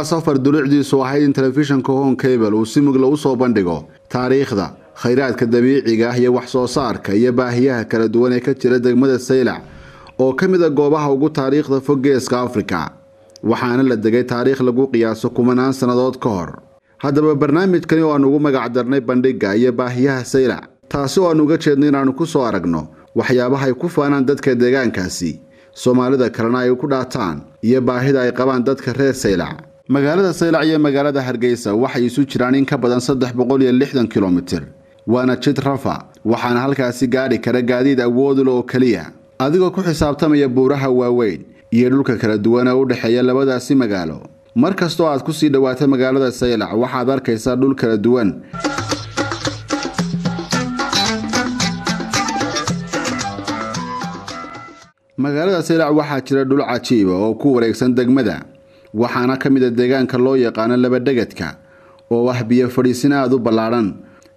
waxaa safar durucdiisu ahayd in telefishanka Hong Cable uu si mug loo soo bandhigo taariikhda khayraadka dabiiciga ah iyo wax soo saarka iyo baahiyaha kala duwan ee ka jira degmada Saylac oo kamid ah goobaha ugu taariikhda fog geeska Afrika waxaana la degay taariikh lagu qiyaaso kumanaan sanadood ka hor haddaba barnaamijkani oo aan ugu magac darnay bandhiga iyo baahiyaha Saylac taasi oo aan uga jeedno inaan ku soo aragno waxyaabaha ay ku faanaan dadka deegaankaasi Soomaalida kalena ay ku dhaataan iyo baahida ay qabaan dadka reer Saylac magaalada Saylac iyo magaalada Hargeysa waxay isu jiraan in ka badan 360 km waana jid rafa waxaana halkaasi gaari kara gaadiid awood leh oo kaliya adigoo ku xisaabtamaya buuraha waaweyn iyo dhulka kala duwan ee u dhaxeeya labadaasi magaalo markastoo aad ku sii dhawaato magaalada Saylac waxaad arkaysaa dhul kala duwan magaalada Saylac waxa jira dhul cajiib oo ku wareegsan degmada waxaana kamid ah deegaanka loo yaqaan laba dhagadka oo ah biyo fariisin aad u balaaran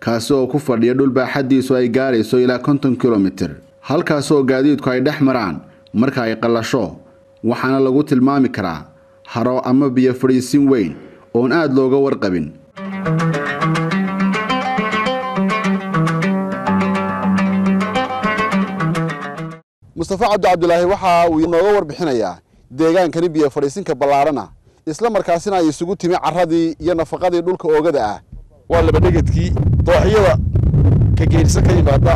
kaas oo ku fadhiya dhul baaxadiisu ay gaarayso ilaa 50 kilomitir halkaas oo gaadiidku ay dhex maraan marka ay qalasho waxaana lagu tilmaami karaa haro ama biyo fariisin weyn oo aad looga warqabin مصطفى عبد الله وحا وينوغا warbixinaya deegaankani biyo fariisinka balaarana isla markaasina ay isugu timi caradii iyo nafaqadii dhulka oogada ah waa laba dhagadkii dooxiyada ka geerisan ka yimaada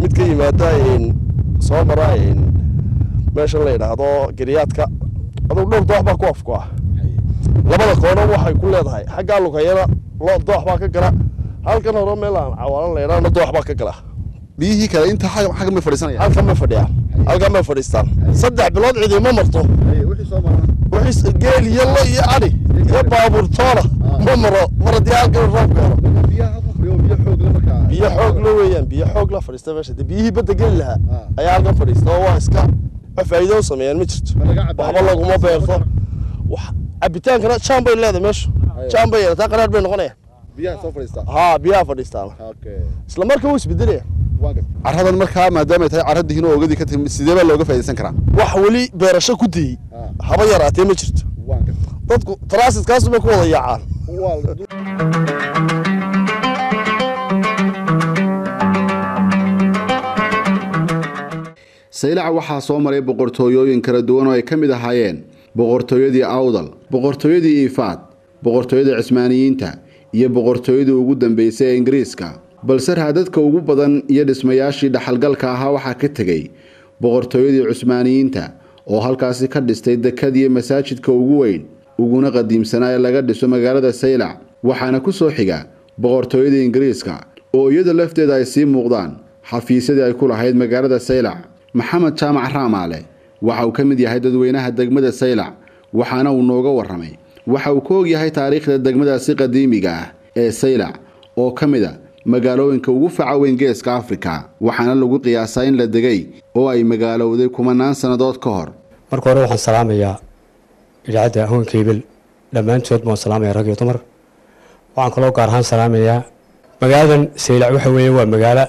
mid ka yimaada in soo maraa in meesha la yiraahdo gariyaadka adu dhul doox baa ku afku ah labada qodob waxay ku leedahay xagga lugayada loo doox baa ka gala halkan hore meel aan cawaan la yiraahdo doox baa ka gala بيجي كلا أنت حاجة ما فريسان هل كم فريسان هل كم فريسان صدق بلاد عدي ما مرتو وحش قال يلا يعني يبقى برطارة مرة مرة ديال كل ربع بيحوق له ويان بيحوق له فريسان باش تبيه بدك قلها أيام كم فريسان هو إسكا أفعيده وسميان مشت والله قوم بيرفع وحبيتان كنا شامبي لا مش شامبي تقرأ بين غني بيا فريسان ها بيا فريسان أوكي إسلام مركوش بدري عرض المركب ما دامت عرض هنا وجدي كتير مستديبة لوجا في السنكرة وحولي برشة كتير حبايا راتي مشت تذكر تراس كاسو بكو ضيعان سيلع وحا صومري بقرطويين كردوان ويكمل هايين بقرطويدي أوضل بقرطويدي إيفات بقرطويدي عثمانيين تا يا بقرطويدي وجودا بيسي إنجليزكا bal sar hadadka ugu badan iyo dhismayaashii dhaxalgalka ahaa waxa ka tagay boqortooyadii Cusmaaniyiinta oo halkaasii ka dhistay dekedii masaajidka ugu weyn uguna qadiimsanaa ee laga dhiso magaalada Saylac waxaana ku soo xiga boqortooyadii Ingiriiska oo iyada lafteeda ay sii muuqdaan xafiisadii ay ku lahayd magaalada Saylac Maxamed Jaamac Raamaale waxa uu ka mid yahay dadweynaha degmada Saylac waxaana uu nooga warramay waxa uu ka og yahay taariikhda degmadaasi qadiimiga ah ee Saylac oo kamid ah magaalooyinka ugu faca weyn geeska Afrika waxaana lagu qiyaasaa in la degay oo ay magaalowday kumanaan sanadood ka hor marka hore waxaan salaamayaa idaacada Hong Cable dhamaantood ma salaamay rag iyo dumar waxaan kaloo gaar ahaan salaamayaa magaaladan Saylac waxa weeye waa magaalo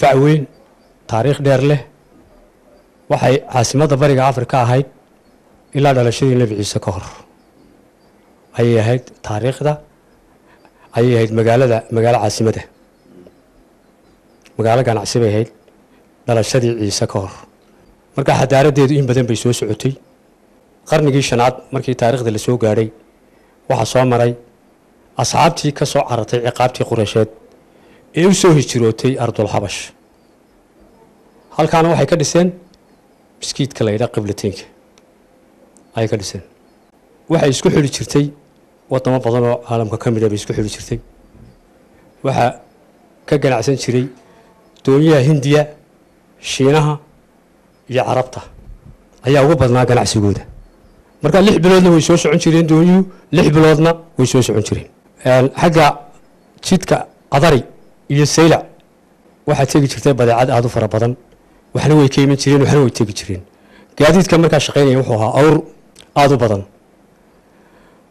fac weyn taariikh dheer leh waxay caasimada bariga Afrika ahayd ilaa dhalashadii Nabii Ciise ka hor ayay ahayd taariikhda أي هيد مجالة عاصمته مجالة كان عاصمة هيد دار الشديد يسكر مركا حدارة ديدين بدن بيسوس عتي قرن جيش شنات مركي تاريخ دلسوق جاري وحصو مري أصحابتي كسو عرتي عقابتي قرشات يوسو هجروتي أرض الحبش هل كانوا واحد كدسين بسكيت كلايدا قبلتينك أي كدسين واحد يسكو حلو شرتي وطننا بدلوا عالم كامل بيسكو حلو شرتي وها كجل عشان شري دنيا هندية شينها يا عربتها هي أول بدلنا جل عشان جودة مركا لح بلادنا ويشوش عن شرين دنيو لح بلادنا ويشوش عن شرين حاجة شتك عذري يسيلة واحد تيجي شرتي بدأ عاد فرا بدن وحلوي كيمن شرين وحلوي تيجي شرين قاعدين كم مركا شقين يروحوها أور عادوا بدن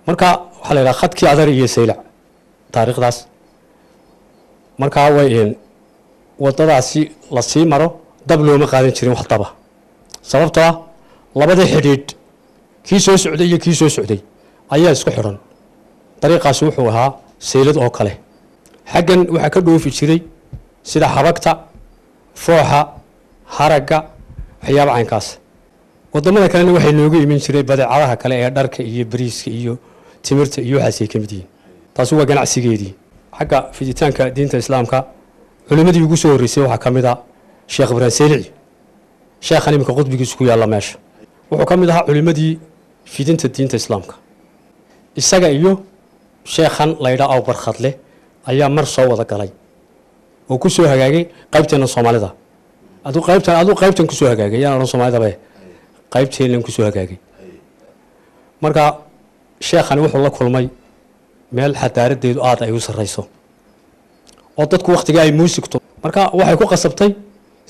مركا حالا خدكي عذري سيلع تاريخ داس مركا وين وطراسي لاسي مرو دبلو مقالين شرين وحطبه سببتها لبدا حديد كيسو سعودي كيسو سعودي ayaa isku xiran dariiqaas wuxuu ahaa seelad oo kale xagan waxa ka dhoofi jiray sida xabagta fooxa haraga xiyaba caynkaas wadamada kale waxay noogu iman jiray badeecadaha kale ee dharka iyo bariiska iyo timirta iyo waxaasii ka mid yihiin taas waa ganacsigeedii xaga fiditaanka diinta islaamka culimadii ugu soo horeysay waxa kamid ah sheekh Ibrahim Saylac sheekhan imka qudbigiisu ku yaala meesha wuxuu kamid ahaa culimadii fidinta diinta islaamka isaga iyo sheekhan layda oo barxadle ayaa mar soo wada galay oo ku soo hagaagay qaybteena Soomaalida adu qaybtan ku soo hagaagay yaana Soomaalida bay qaybteena ku soo hagaagay marka sheekhan wuxuu la kulmay meel xadaaradeedu aad ay u sareyso oo dadku waqtiga ay muusigto marka waxay ku qasabtay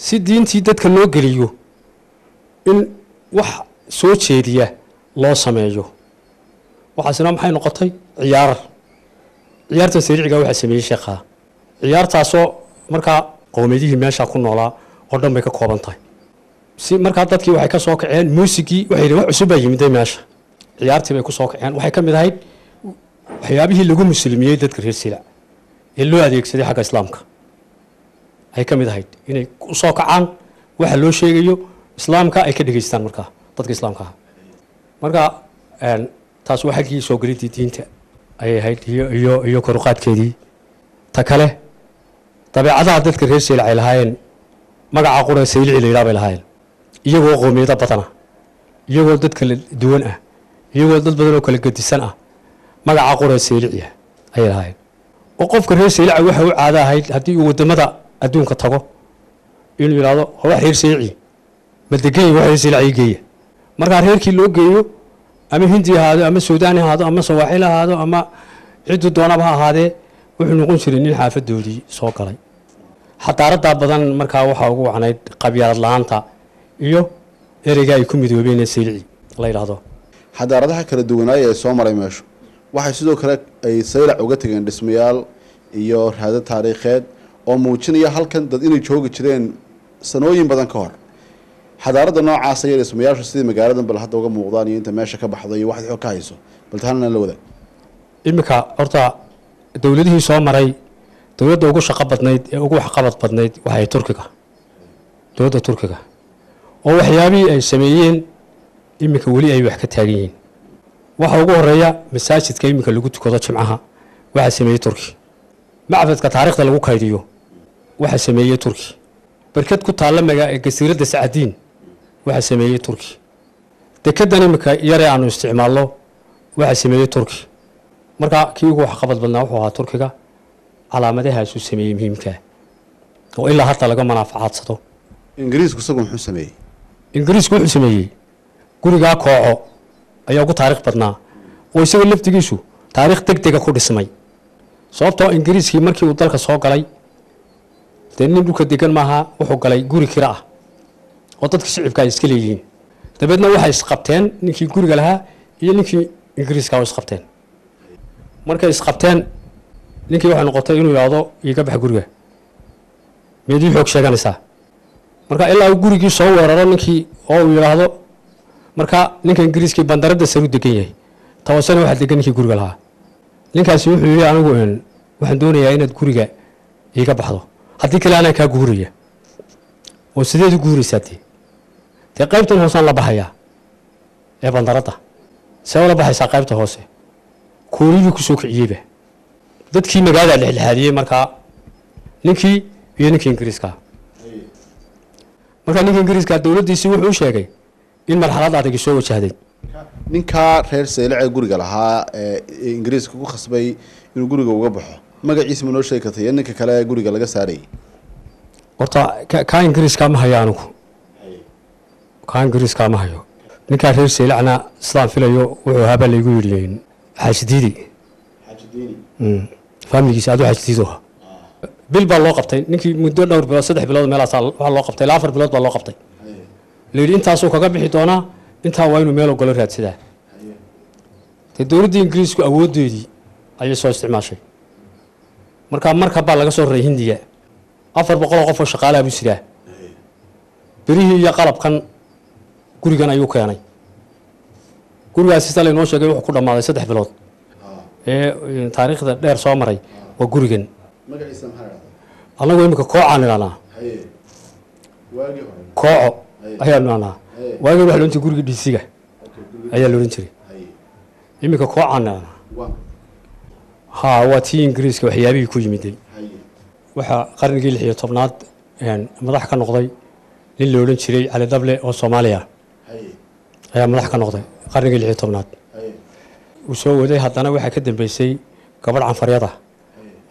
si diintii dadka loo galiyo in wax soo jeediya loo sameeyo waxaasna maxay noqotay ciyaarta sariiciga waxa sameeyay sheekha ciyaartaasoo marka qoomidii meesha ku noolaa oo dhanbay ka koobantahay si marka dadkii waxay ka soo kaceen muusigii waxay wax cusub ay yimid meesha ciyaartii bay ku soo kaceen waxay ka mid ahayd waxyaabihii lagu muslimiyay dadka reer Saylac ee loo adeegsaday xagga islaamka ay ka mid ahayd inay ku soo kacaan waxa loo sheegayo islaamka ay ka dhigaystaan marka dadka islaamka marka taas waxa kii soo galay diinta ay ahayd iyo koruqaadkeedii ta kale tabiicada dadka reer Saylac ay lahaayeen magaca qura Saylac ilaa lahaayeen iyagoo qoomiyada batana iyagoo dad kala duwan ah iyagoo dad badan oo kala gadisan ah magaca qura Saylac ay lahaayeen oo qofka reer Saylac waxa uu caada ahayd hadii uu wadamada adduunka tago inuu yiraahdo waxa reer Saylac madagay waxa Saylac ay geeyay marka reerkii loo geeyo ama Hindi ahaado ama Suudaani ahaado ama Soomaali ahaado ama cid doonaba ahaade wuxuu noqon jiray in xaafadoodii soo galay xadaarada badan markaa waxa ugu wacnayd qabyaalad laanta iyo ereyga ay ku midoobeen Saylac la yiraahdo xadaaradaha kala duwanaa ee soo maray meesho waxay sidoo kale ay Saylac uga tageen dhismayaal iyo raadad taariikheed oo muujinaya halkan dad inay joogi jireen sanooyin badan ka hor حضارة نوع عصير اسمه يا شو سيد مجالدا بالحد وجم وضاني أنت ماشي كبحضي واحد حكايسه بلتهنا لوذا. إمك أرتا دولته سامري دولته وجو شقبت نيد وجو حقبت بدنيد وهي تركيا دولته تركيا أو حيابي السميين إمك ولي أي واحد تاريين واحد وجو الريا مساجد كيمك اللي قلت كذا معها واحد سمي تركي معرفة كتاريخ اللي وجو هيديو واحد سمي تركي بركات كتعلم جسيرة سعدين واحد سمية تركي تكدني مك يرى عنه استعماله واحد سمية تركي مرة كيوجو حقبض بالنوح وها تركيا على مدها شو سمية مهم كه وإلا حتى لقى منافعات صدق إنجليز قصقهم حس سمية إنجليز قصقهم سمية قولي جا كوع أيوة تاريخ بدنا ويسوي اللي بتجي شو تاريخ تكتك خود السمية صوبته إنجليز هي مركي وطلق صاق علي تاني بدو كديكن معها وحق علي قولي كراء وطتك سعب كايس كليين تبدنا واحد يسقطتين نكي قولي قالها هي نكي إنجليز كاو يسقطتين مركا يسقطتين نكي واحد نقطتين إنه يعضو يقبح قولي ميدي حق شاكا نسا مركا إلا قولي كي صور ورا نكي أو يعضو مركا نكي إنجليز كي بندرد السرود دكيني توسان واحد دكيني كي قولي قالها نكي سيوح يولي عنو قولي واحد دوني يعينت قولي يقبح ضو هذه كلامنا كجورية، وسديد جوري ساتي، تقابلتن هوسان الله بحيا، يا بندرته، سوى الله بحيا سقابته هوسه، كوري بكسوك عيبه، ضد كي مجال الهدية مركا، نكى ينكى إنجليزكا، مركا نكى إنجليزكا دولة دي سوى حوش هاي، إن مرحلة ده كي سوى شهادة، نكى خير سيلع جوري قالها إنجليزكا وخصبي يجوري وجبحه. ماجا اسم نوشي كثير انك كلا يقول لك ساري ورطا كاين غريس كام هيانو كاين غريس كام هيو نكا هير سيلعنا سلام فيليو وهابا اللي يقول لي حاجديني فهمني ساعدو حاجديدوها بالبال لو قبتي نكي مدو دور بلا صدح بلاد ميلا صار لو قبتي لافر بلاد بلا لو قبتي لي انت سوق كا بخي دونا انت واينو ميلو غلو رادسدا تدوردي انجليزكو اوديدي اي سو استعماشي marka baa laga soo reeyay Hindiya 400 qof oo shaqaale ah jira barihi iyo qalabkan gurigan ayuu keenay guriga asistan inoo sheegay wuxuu ku dhamaaday 3 bilood ee taariikhda dheer soo maray oo gurigan magaciisa maxaa ah anagu imka koocaan ilana haye waagi hore kooco ayaan ilana waagi waxa loo intii guriga dhisiga ayaa loo jiray haye imka koocaan ilana ha waati ingiriiska waxyaabihii ku yimid haye waxa qarnigii 16aad een madax ka noqday nin loo jiray Cali Dable oo Soomaaliya haye ayaa madax ka noqday qarnigii 16aad وشو وده هتنا واحد كده بيسي قبل عن فريضة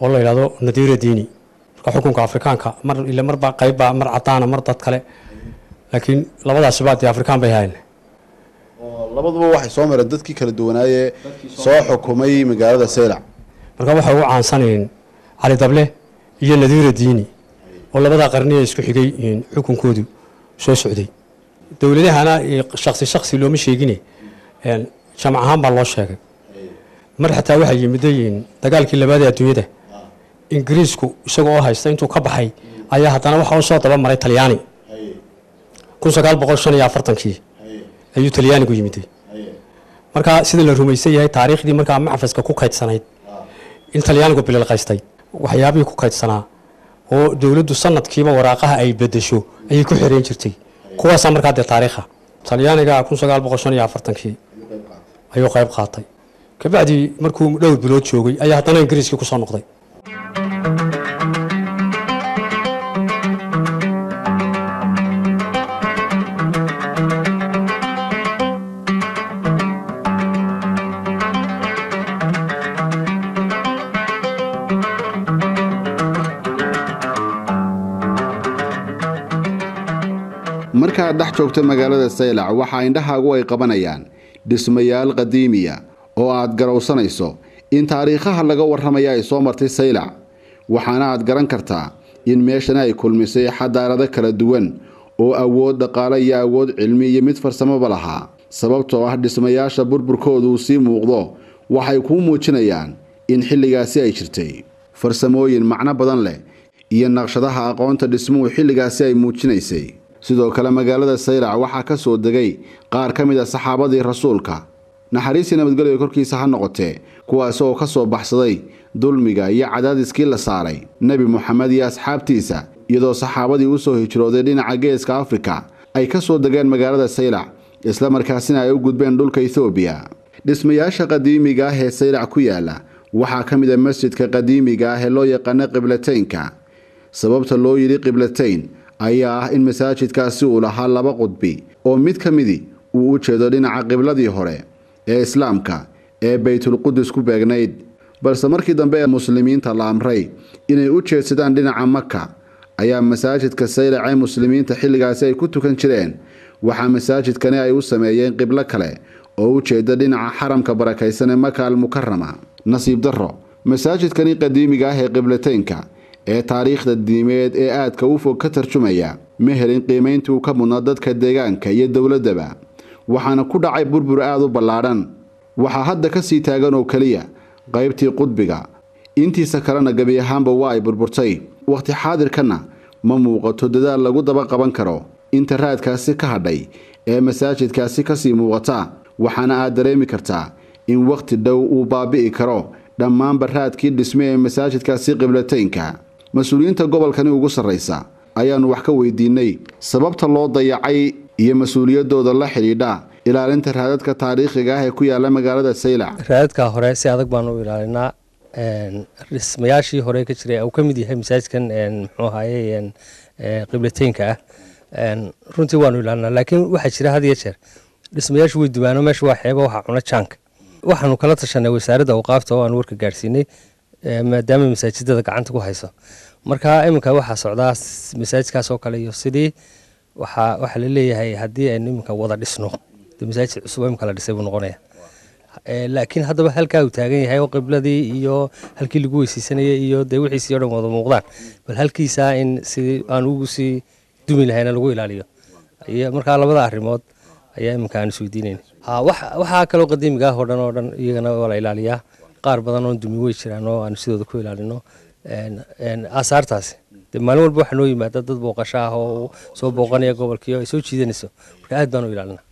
والله هذا ندير ديني كحكم كأفريقيان كمر إلا مر بقيب مر عطانا مر تتكلم لكن لبضع شباب أفريقيان بهاين لبضع واحد صامر ردتك كل الدوناية صاحب كمية مجرد سلع مركب واحد عن سنين على دبله هي ندير ديني والله بدأ قرنية يسكحي حكم كودو شو سعودي دولة هنا شخصي لو مش يجيني يعني شمعهم بالله شاكر مرحتا واحد يمدين دقال كلا بادي أتويده إنجليزكو شقوا هاي استنتو كبحي أيها تنا وحول صوت بمر إيطالياني كل سقال بقول شنو يعفرتن كي أيو إيطالياني كوي مدي مركا سيد الروميسي هاي تاريخ دي مركا معفس كوكايت سنة إيطالياني كوي بالقاستي وحيابي كوكايت سنة ودولدو سنة كيما وراقها أي بدشو أي كحرين شرتي قوة سمركا دي تاريخها إيطالياني كا كل سقال بقول شنو يعفرتن كي أيوة قريب خاطئ كبعدي مركو لو بلوت شوقي أيها طنا إنجليزي كوسان نقضي مركا دحت وقت مقالة السيلع وحاين دها قوي قبنيان دسميال قديمية أو عاد جروسنا يسو إن تاريخها اللي جور رمية يسو مرتي سيلع وحنا عاد جرن كرتا إن ماشنا يكل مسيح دار ذكر الدون أو أود قال يا أود علمية متفرسمة بلها سبب واحد دسميال شبور بركودو سيم وغضو وحيكون موجنيان إن حل جاسي يشرتي فرسموين معنى بدن له ينقشدها قانون تدسمو حل جاسي موجنيسي sidoo kale magaalada Saylac waxa ka soo dagay qaar kamid ah saxaabadii rasuulka naxariisii nabadgelyo korkiisa ha noqotee kuwaas oo ka soo baxsaday dulmiga iyo cadaadiskii la saaray nabi Muhammad iyo asxaabtiisa iyadoo saxaabadii u soo hijrooday dhinaca geeska Afrika ay ka soo dageen magaalada Saylac isla markaasina ay u gudbeen dhulka Ethiopia dhismayaasha qadiimiga ah ee Saylac ku yaala waxa kamid ah masjidka qadiimiga ah ee loo yaqaan Qiblateynka sababta loo yiri Qiblateyn ayaa in masaajidkaasi uu lahaa laba qudbi oo mid kamidi uu u jeedo dhinaca qibladii hore ee islaamka ee baytul qudus ku beegnayd balse markii dambe muslimiinta la amray inay u jeedsadaan dhinaca makka ayaa masaajidka Saylac ay muslimiinta xilligaasi ay ku tukan jireen waxa masaajidkani ay u sameeyeen qibla kale oo u jeeda dhinaca xaramka barakaysan ee makka al mukarrama nasiib darro masaajidkani qadiimiga ah ee qiblateynka ee taariikhda diimeed ee aadka u fog ka tarjumaya meherin qiimayntu ka munadadka deegaanka iyo dawladaba waxaana ku dhacay burbur aad u ballaaran waxa hadda ka sii taagan oo kaliya qaybtii qudbiga intiisa kalena gabi ahaanba waa ay burburtay waqti xaadirkana ma muuqato dadaal lagu daba qaban karo inta raadkaasi ka hadhay ee masaajidkaasi ka sii muuqata waxaana aad dareemi kartaa in waqti dhow uu baabi'i karo dhammaanba raadkii dhismay ee masaajidkaasi Qiblateynka mas-uuliyiinta gobolkani ugu sareysa ayaanu wax ka weydiinay sababta loo dayacay iyo mas-uuliyadooda la xiriidha ilaalinta raadadka taariikhiga ah ee ku yaala magaalada Saylac raadadka hore si adag baan u ilaalinaa dhismayaashii hore ka jiray oo kamid yahay masaajidkan muxuu ahaayeen Qiblateynka runtii waanu ilaalinaa laakiin waxa jira had iyo jeer dhismayaashu way duwaano meesha waa xeebo waxa cuna jank waxaanu kala tashanay wasaaradda awqaafta oo aan warka gaarsiinay maadaama masaajidada gacanta ku hayso marka iminka waxa socdaa masaajidkaas oo kale iyo sidii waxa la leeyahay hadii ay iminka wada dhisno masaajid cusub iminka la dhisay noqonaya laakiin hadaba halka uu taagan yahay oo qibladii iyo halkii lagu weysiisanayay iyo deewixiisa iyo dhammaad muuqdaan bal halkiisa in sidii aan ugu sii dumi lahayn lagu ilaaliyo iyo marka labada arrimood ayaa iminka aan soo diinayna ha waxa kale oo qadiimiga hodhan oo dhan iyagana wala ilaaliya qaar badan oo dumi way jiraan oo aan sidooda ku ilaalino asaartaas maalin walba waxa noo yimaada dad booqasho ah oo soo booqanaya gobolkiisa ay soo jiidanayso marka aad baan u ilaalinaa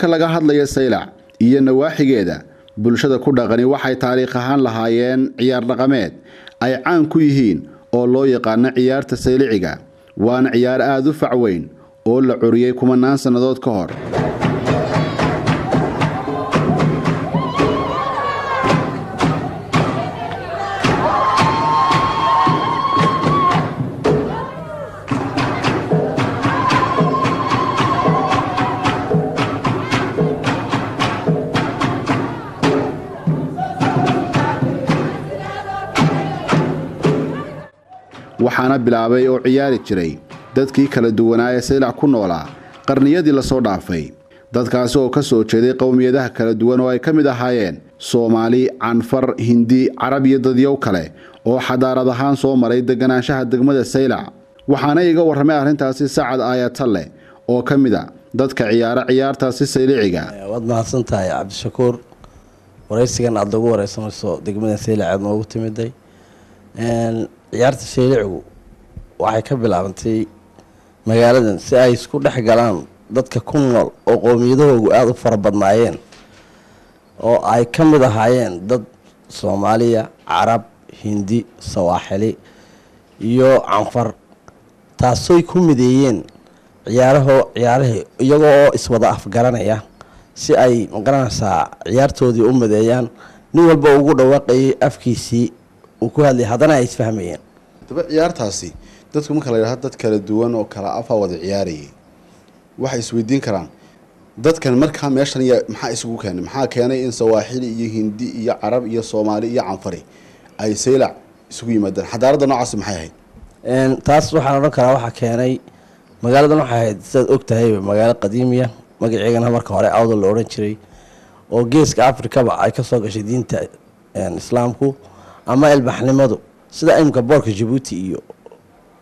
marka laga hadlayo Saylac iyo nawaaxigeeda bulshada ku dhaqani waxay taariikh ahaan lahaayeen ciyaar dhaqameed ay caan ku yihiin oo loo yaqaan ciyaarta Sayliciga waana ciyaar aad u fac weyn oo la curiyay kumanaan sanadood ka hor waxaana bilaabay oo ciyaari jiray dadkii kala duwanaa ee Saylac ku noolaa qarniyadii la soo dhaafay dadkaas oo ka soo jeeday qowmiyadaha kala duwan oo ay kamid ahaayeen Soomaali, Anfar, Hindi, Carabiya dadyo kale oo xadaarad ahaan soo maray deganaanshaha degmada Saylac waxaana iga warramay arrintaasi Sacad Aayatalle oo kamida dadka ciyaara ciyaartaasi Sayliciga wad mahadsan tahay Cabdishakuur waraysigan aad ugu waraysanayso degmada Saylac aad noogu timiday ciyaarta Saylicigu waxay ka bilaabantay magaaladan si ay isku dhex galaan dadka ku nool oo qoomiyadoodu aad u fara badnaayeen oo ay ka mid ahaayeen dad Soomaaliya, Carab, Hindi, Sawaaxili iyo Anfar taasoo ku mideeyeen ciyaaraha iyagoo iswada afgaranaya si ay magaranaysaa ciyaartoodii u mideeyaan nin walba ugu dhawaaqay afkiisii وكل هذا أنا يتفهمين. تبع عيار تاسي. دتكم كلا يراه دت كلا دوان وكلا أفا وضع عياري. واحد السويدين كلام. دت كان مركها ماشان يا محا يسوي كان محا كان إن سواحلي يهندي يا عرب يا صومالي يا عنفري. أي سيلع سوي مدن. حدا رضنا عاصم حاهي. إن تاسو حنا ركلا واحد كاني مجال دنا حاهي. تصدق أكتهي مجال قديمية مجال عيجنا مركها على عوض الأورنجري. وجيسك أفريقيا بعد كسوق شديد تا إسلامكو. أما البحنمادو سدا أي مكبار كجيبوتي إيو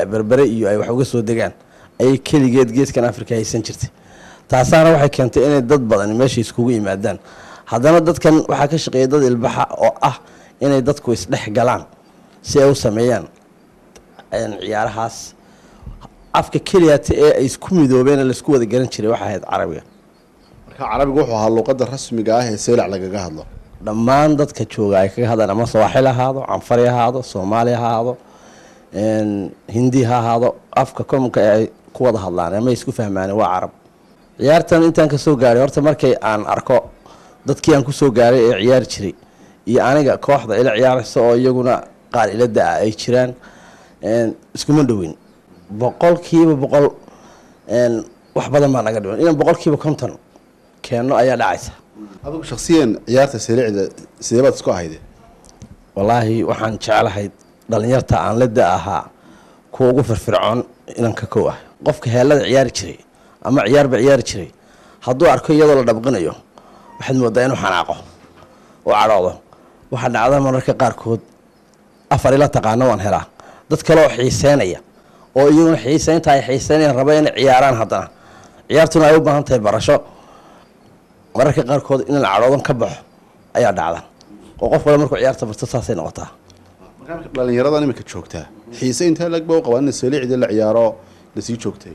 بربري إيو أي وحوجة سودجان أي كل جيت كان أفريقيا سنترتي تعسانا واحد كانت أنا ضد بعض أنا ماشي سكوي معدن هذا ضد كان واحد كشقي ضد البحر أنا ضد كويس لح جلان سيو سميان عيار حاس عفك كليات يسكومي دو بين السكو ذي جان شري واحد عربية عربي جوه هالو قدر حسم جاه سيل على جاه الله لما ضد كتشوغا هذا لما صواحلها هذا عنفريا هذا صوماليا هذا هندي هذا أفكا كم كوضها الله أنا ما يسكو فهماني وعرب عيارتان أنت أنك سوغاري ورتا مركي أن أركو ضد كي أنكو سوغاري عيار شري يعني كوحدة إلى عيار سو يقولنا قال إلى الدعاء أي شران اسكو مندوين بقول كيبو بقول وحبة ما نقدوين إلا بقول كيبو كمتن كأنه أيا لعيسى أبوك شخصياً عيارة سيلعدة سيبات سكو هيدي والله وحن شعل هيد دلنيرتا عن لداها كوغو في فرعون إلان ككوه قفك هلا عيار شري أما عيار بعيار شري هادو أركو يضل دبقنا يوم وحد مودينه حناقه وعراضه وحد عذاب من ركى قاركود أفريلا تقانون هلا ضد كلو حيسانية أو يوم حيسان تاي حيسانية ربعين عياران هذا عيارتنا يوبها أنت برشة marka qaar kood in la caroodan ka baxo ayaa dhacda qof wala markuu ciyaarta barto saasay noqotaa marka dhalinyarada nimka joogtaa xiise inta lagba oo qabanay Saylac la ciyaaro la sii joogtay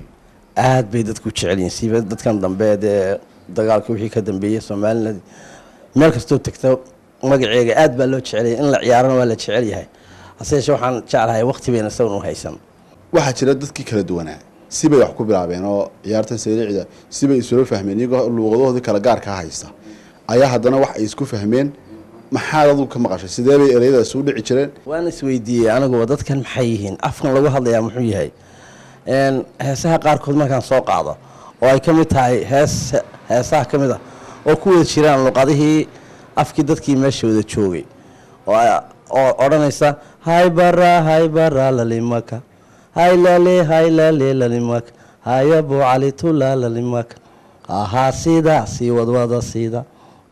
aad bay dadku jecel yihiin siiba dadkan dambe ee dagaalkii wixii ka dambeeyay Soomaaliland meel kasto tagto magaceega aad baa loo jecel yahay in la ciyaarana waa la jecel yahay hase waxaan jecelahay waqti bayna saw u haysan waxa jira dadkii kala duwanaa سيبي يحكوا بلعبينه يارتن سيريعدا سيبي يسولف فهمين يجوا اللغة ذي كلا جار كهايسة أيها هذانا واحد يسكو فهمين محل ذو كم قرش سيدابي إريدا سود عشرين وأنا سويدي أنا جوادات كان محيين أفهم لو هذا يا محيي هاي إن هسه قار كل ما كان سوق عضا وأي كم تاعي هسه كم ذا وكل شيران لقاضيه أفكدت كي مشي وذا تشوي وأنا إسا هاي برا لليمكا هاي لالي لالمك هاي أبو علي تولا لالمك آها سيدا سي ودوادا سيدا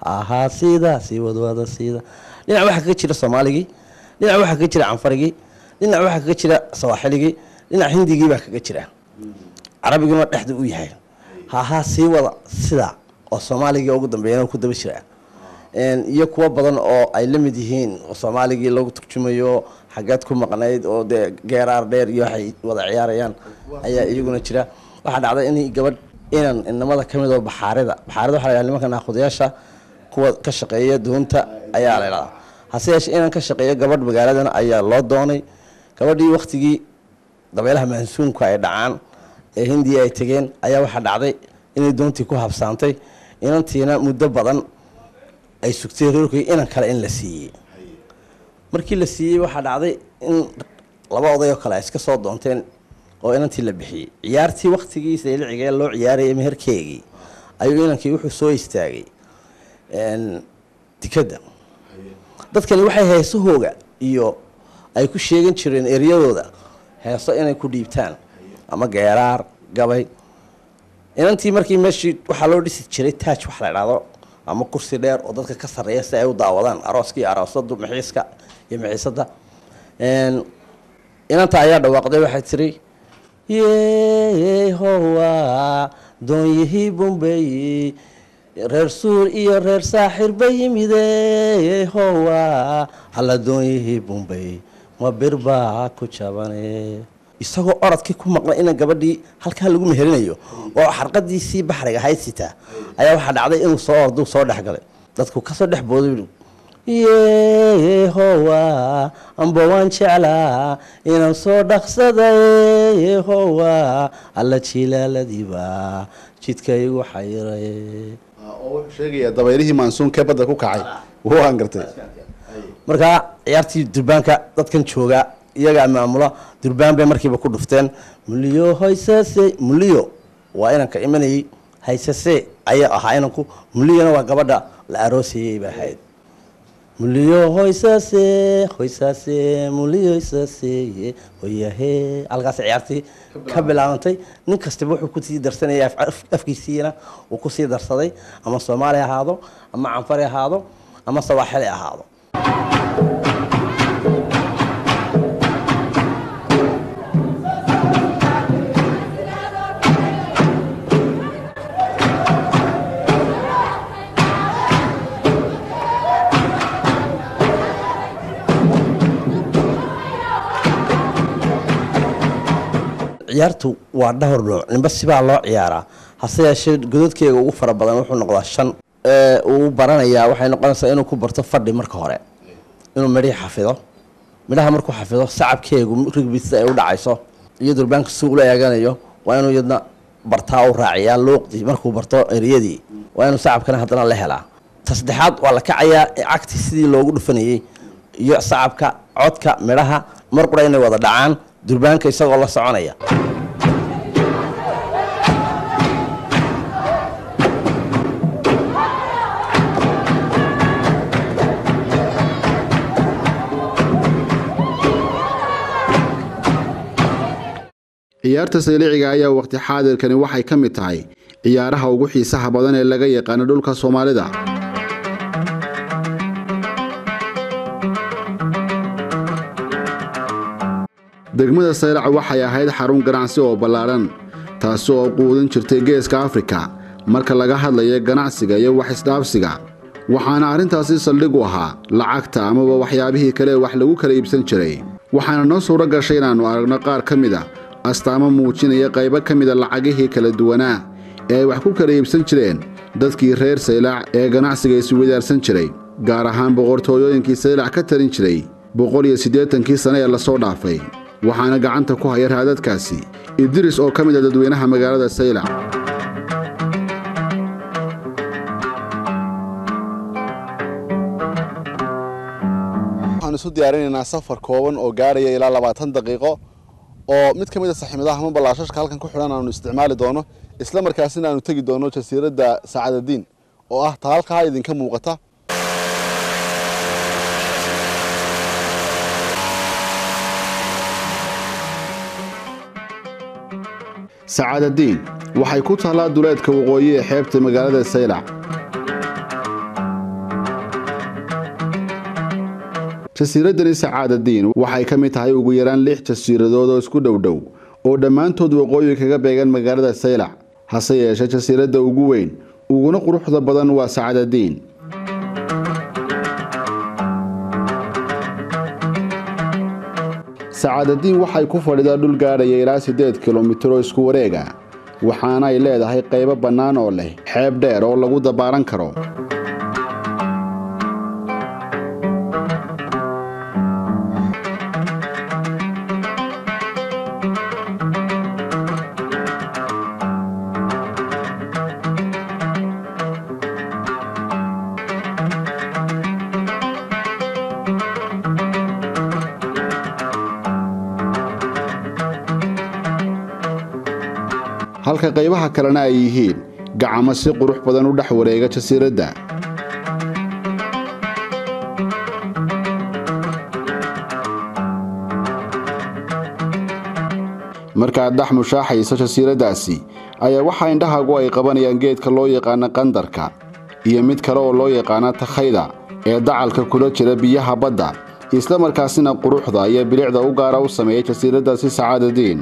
آها سيدا سي ودوادا سيدا لنا واحد كتير صومالي لنا واحد كتير عنفري لنا واحد كتير سواحلي لنا هندي واحد كتير عربي ما تحد وياه آها سي ودا سيدا والصومالي يقدم بينه وكده بشرع إن يكوا بدن أو أيلم دهين والصومالي لو تكتشميو حاجاتكم مقنعيد أو ده جيرار دير يوحي وضع عياريان أي يجون كذا واحد عاد إني قبل إن النماذج كم يدور بحارة حال يعني ممكن نأخذ ياشة قوة كشقية دونتا أيار لا هسيش إن كشقية قبل بجالدنا أيار لا دوني قبل دي وقت جي دبيلها منسون كايدعان هندي أيتجين أيار واحد عضي إن دونتي كوها بسانتي إن أنتينا مدبرا أي سكتير كي إن كلا إن لسي مركي لسي واحد عضي إن لبعض يقلا إسك صاد دونتين oo inantii la bixiyay ciyaartii waqtigiisa ee liciga loo ciyaarayay meherkeegi ayuu inankii wuxuu soo istaagay tikada dadkani waxay heeso hooga iyo ay ku sheegan jireen eriyadooda heeso inay ku dhiibtaan ama geeraar gabay inantii markii meeshii waxa loo dhisi jiray taaj wax la yiraahdo ama kursi dheer oo dadka ka sareeya si ay u daawadaan arooskii aroosadu maxiiska iyo maxiisada inanta ayaa dhawaaqday waxa tiri يا هوا دون يهيبون بي رسول يا رسول ساحر بي ميدي هوا على دون يهيبون بي ما بربع كوتشاباني يسوع أراد كيكون مقلقنا قبل دي هل كان لقوم هرينيو وحرقة دي سي بحرقة هاي ستا أي واحد عادي إنه صار دو صار دحقله تذكر كسر دح بودي يا هوا أم بوان شعلا إن صور خصدا يا هوا الله تشيله لديبا شتك يجو حيره أول شيء يا دبيره منسون كبده كوكاي وهو هنقرته مركا يرتي دربان كا تكن شوكا يجا معمولا دربان بمركي بكون دفتن مليو هيسسي مليو وأنا كإيماني هيسسي أيه أحيانكو مليو أنا وكبده لأروسي بحيد مليو هويساسي مليو هويساسي وياهي الغاس عيارتي كبل عانتي نكست بوحو كنتي درسني أفكيسينا وكنتي درسني أما الصومالي هذا أما عنفري هذا أما الصواحلي هذا ciyaartu waa dhahor nooc nimba sibaa loo ciyaara hase yeeshee godadkeega ugu fara badan wuxuu noqdaa shan uu baranayaa waxay noqonaysaa inuu ku barto fadhi marka hore inuu midhi xafido midhaha markuu xafido sacabkeegu rigbisa ay u dhacayso iyo durbaanka suuq la eeganayo waa inuu yadna bartaa u raaciyaa luuqdii markuu barto eriyadii waa inuu sacabkana haddana la helaa tasaddexaad waa la kacayaa cagti sidii loogu dhufanayay iyo sacabka codka midhaha mar qura inay wada dhacaan durbaanka isagoo la soconaya ciyaarta saylaciga ayaa waqti xaadirkani waxay ka mid tahay ciyaaraha ugu xiisaha badan ee laga yaqaan dhulka Soomaalida degmada Saylac waxay ahayd xarun ganacsi oo ballaaran taas oo quudin jirtay geeska Afrika marka laga hadlayo ganacsiga iyo wax isdhaafsiga waxaana arintaasi saldhig u ahaa lacagta ama waxyaabihii kale wax lagu kala iibsan jiray waxaana noo suura gashay inaanu aragno qaar ka mid ah astaamo muujinaya qaybo ka mid ah lacagihii kala duwanaa ee wax ku kala iibsan jireen dadkii reer Saylac ee ganacsiga isu wadaarsan jiray gaar ahaan boqortooyooyinkii Saylac ka tarin jiray 180 sano ee la soo dhaafay waxaana gacanta ku haya raadadkaasi Idris oo ka mid ah dadweynaha magaalada Saylac waxaan soo diyaarinaynaa safar kooban oo gaaraya ilaa 20 daqiiqo oo mid kamid ah saxiibadaha ama balaashashka halkan ku xidhan aanu isticmaali doono isla markaasina aanu tagi doono jasiiradda Sacadadiin oo ah taalka idinka muuqata Sacadadiin waxay ku taala duleedka waqooyi ee xeebta magaalada Saylac jasiiradani Sacadadiin waxay ka mid tahay ugu yaraan 6 jasiiradood oo isku dhowdhow oo dhamaantood waqooyi kaga beegan magaalada Saylac hase yeeshee jasiiradda ugu weyn uguna quruxda badan waa Sacadadiin Sacadadiin waxay ku fadhidaa dhul gaaraya ilaa 8 kilomitir oo isku wareega waxaana ay leedahay qaybo bannaan oo leh xeeb dheer oo lagu dabaaran karo halka qaybaha kalena ay yihiin gacamo si qurux badan u dhaxwareega jasiiradda marka aad dhax mushaaxayso jasiiraddaasi ayaa waxa indhahaagu ay qabanayaan geedka loo yaqaan qandarka iyo mid kale oo loo yaqaan takhayda ee dacalka kula jira biyaha badda isla markaasina quruxda iyo bilicda u gaara u sameeyay jasiiraddaasi sacaadadiin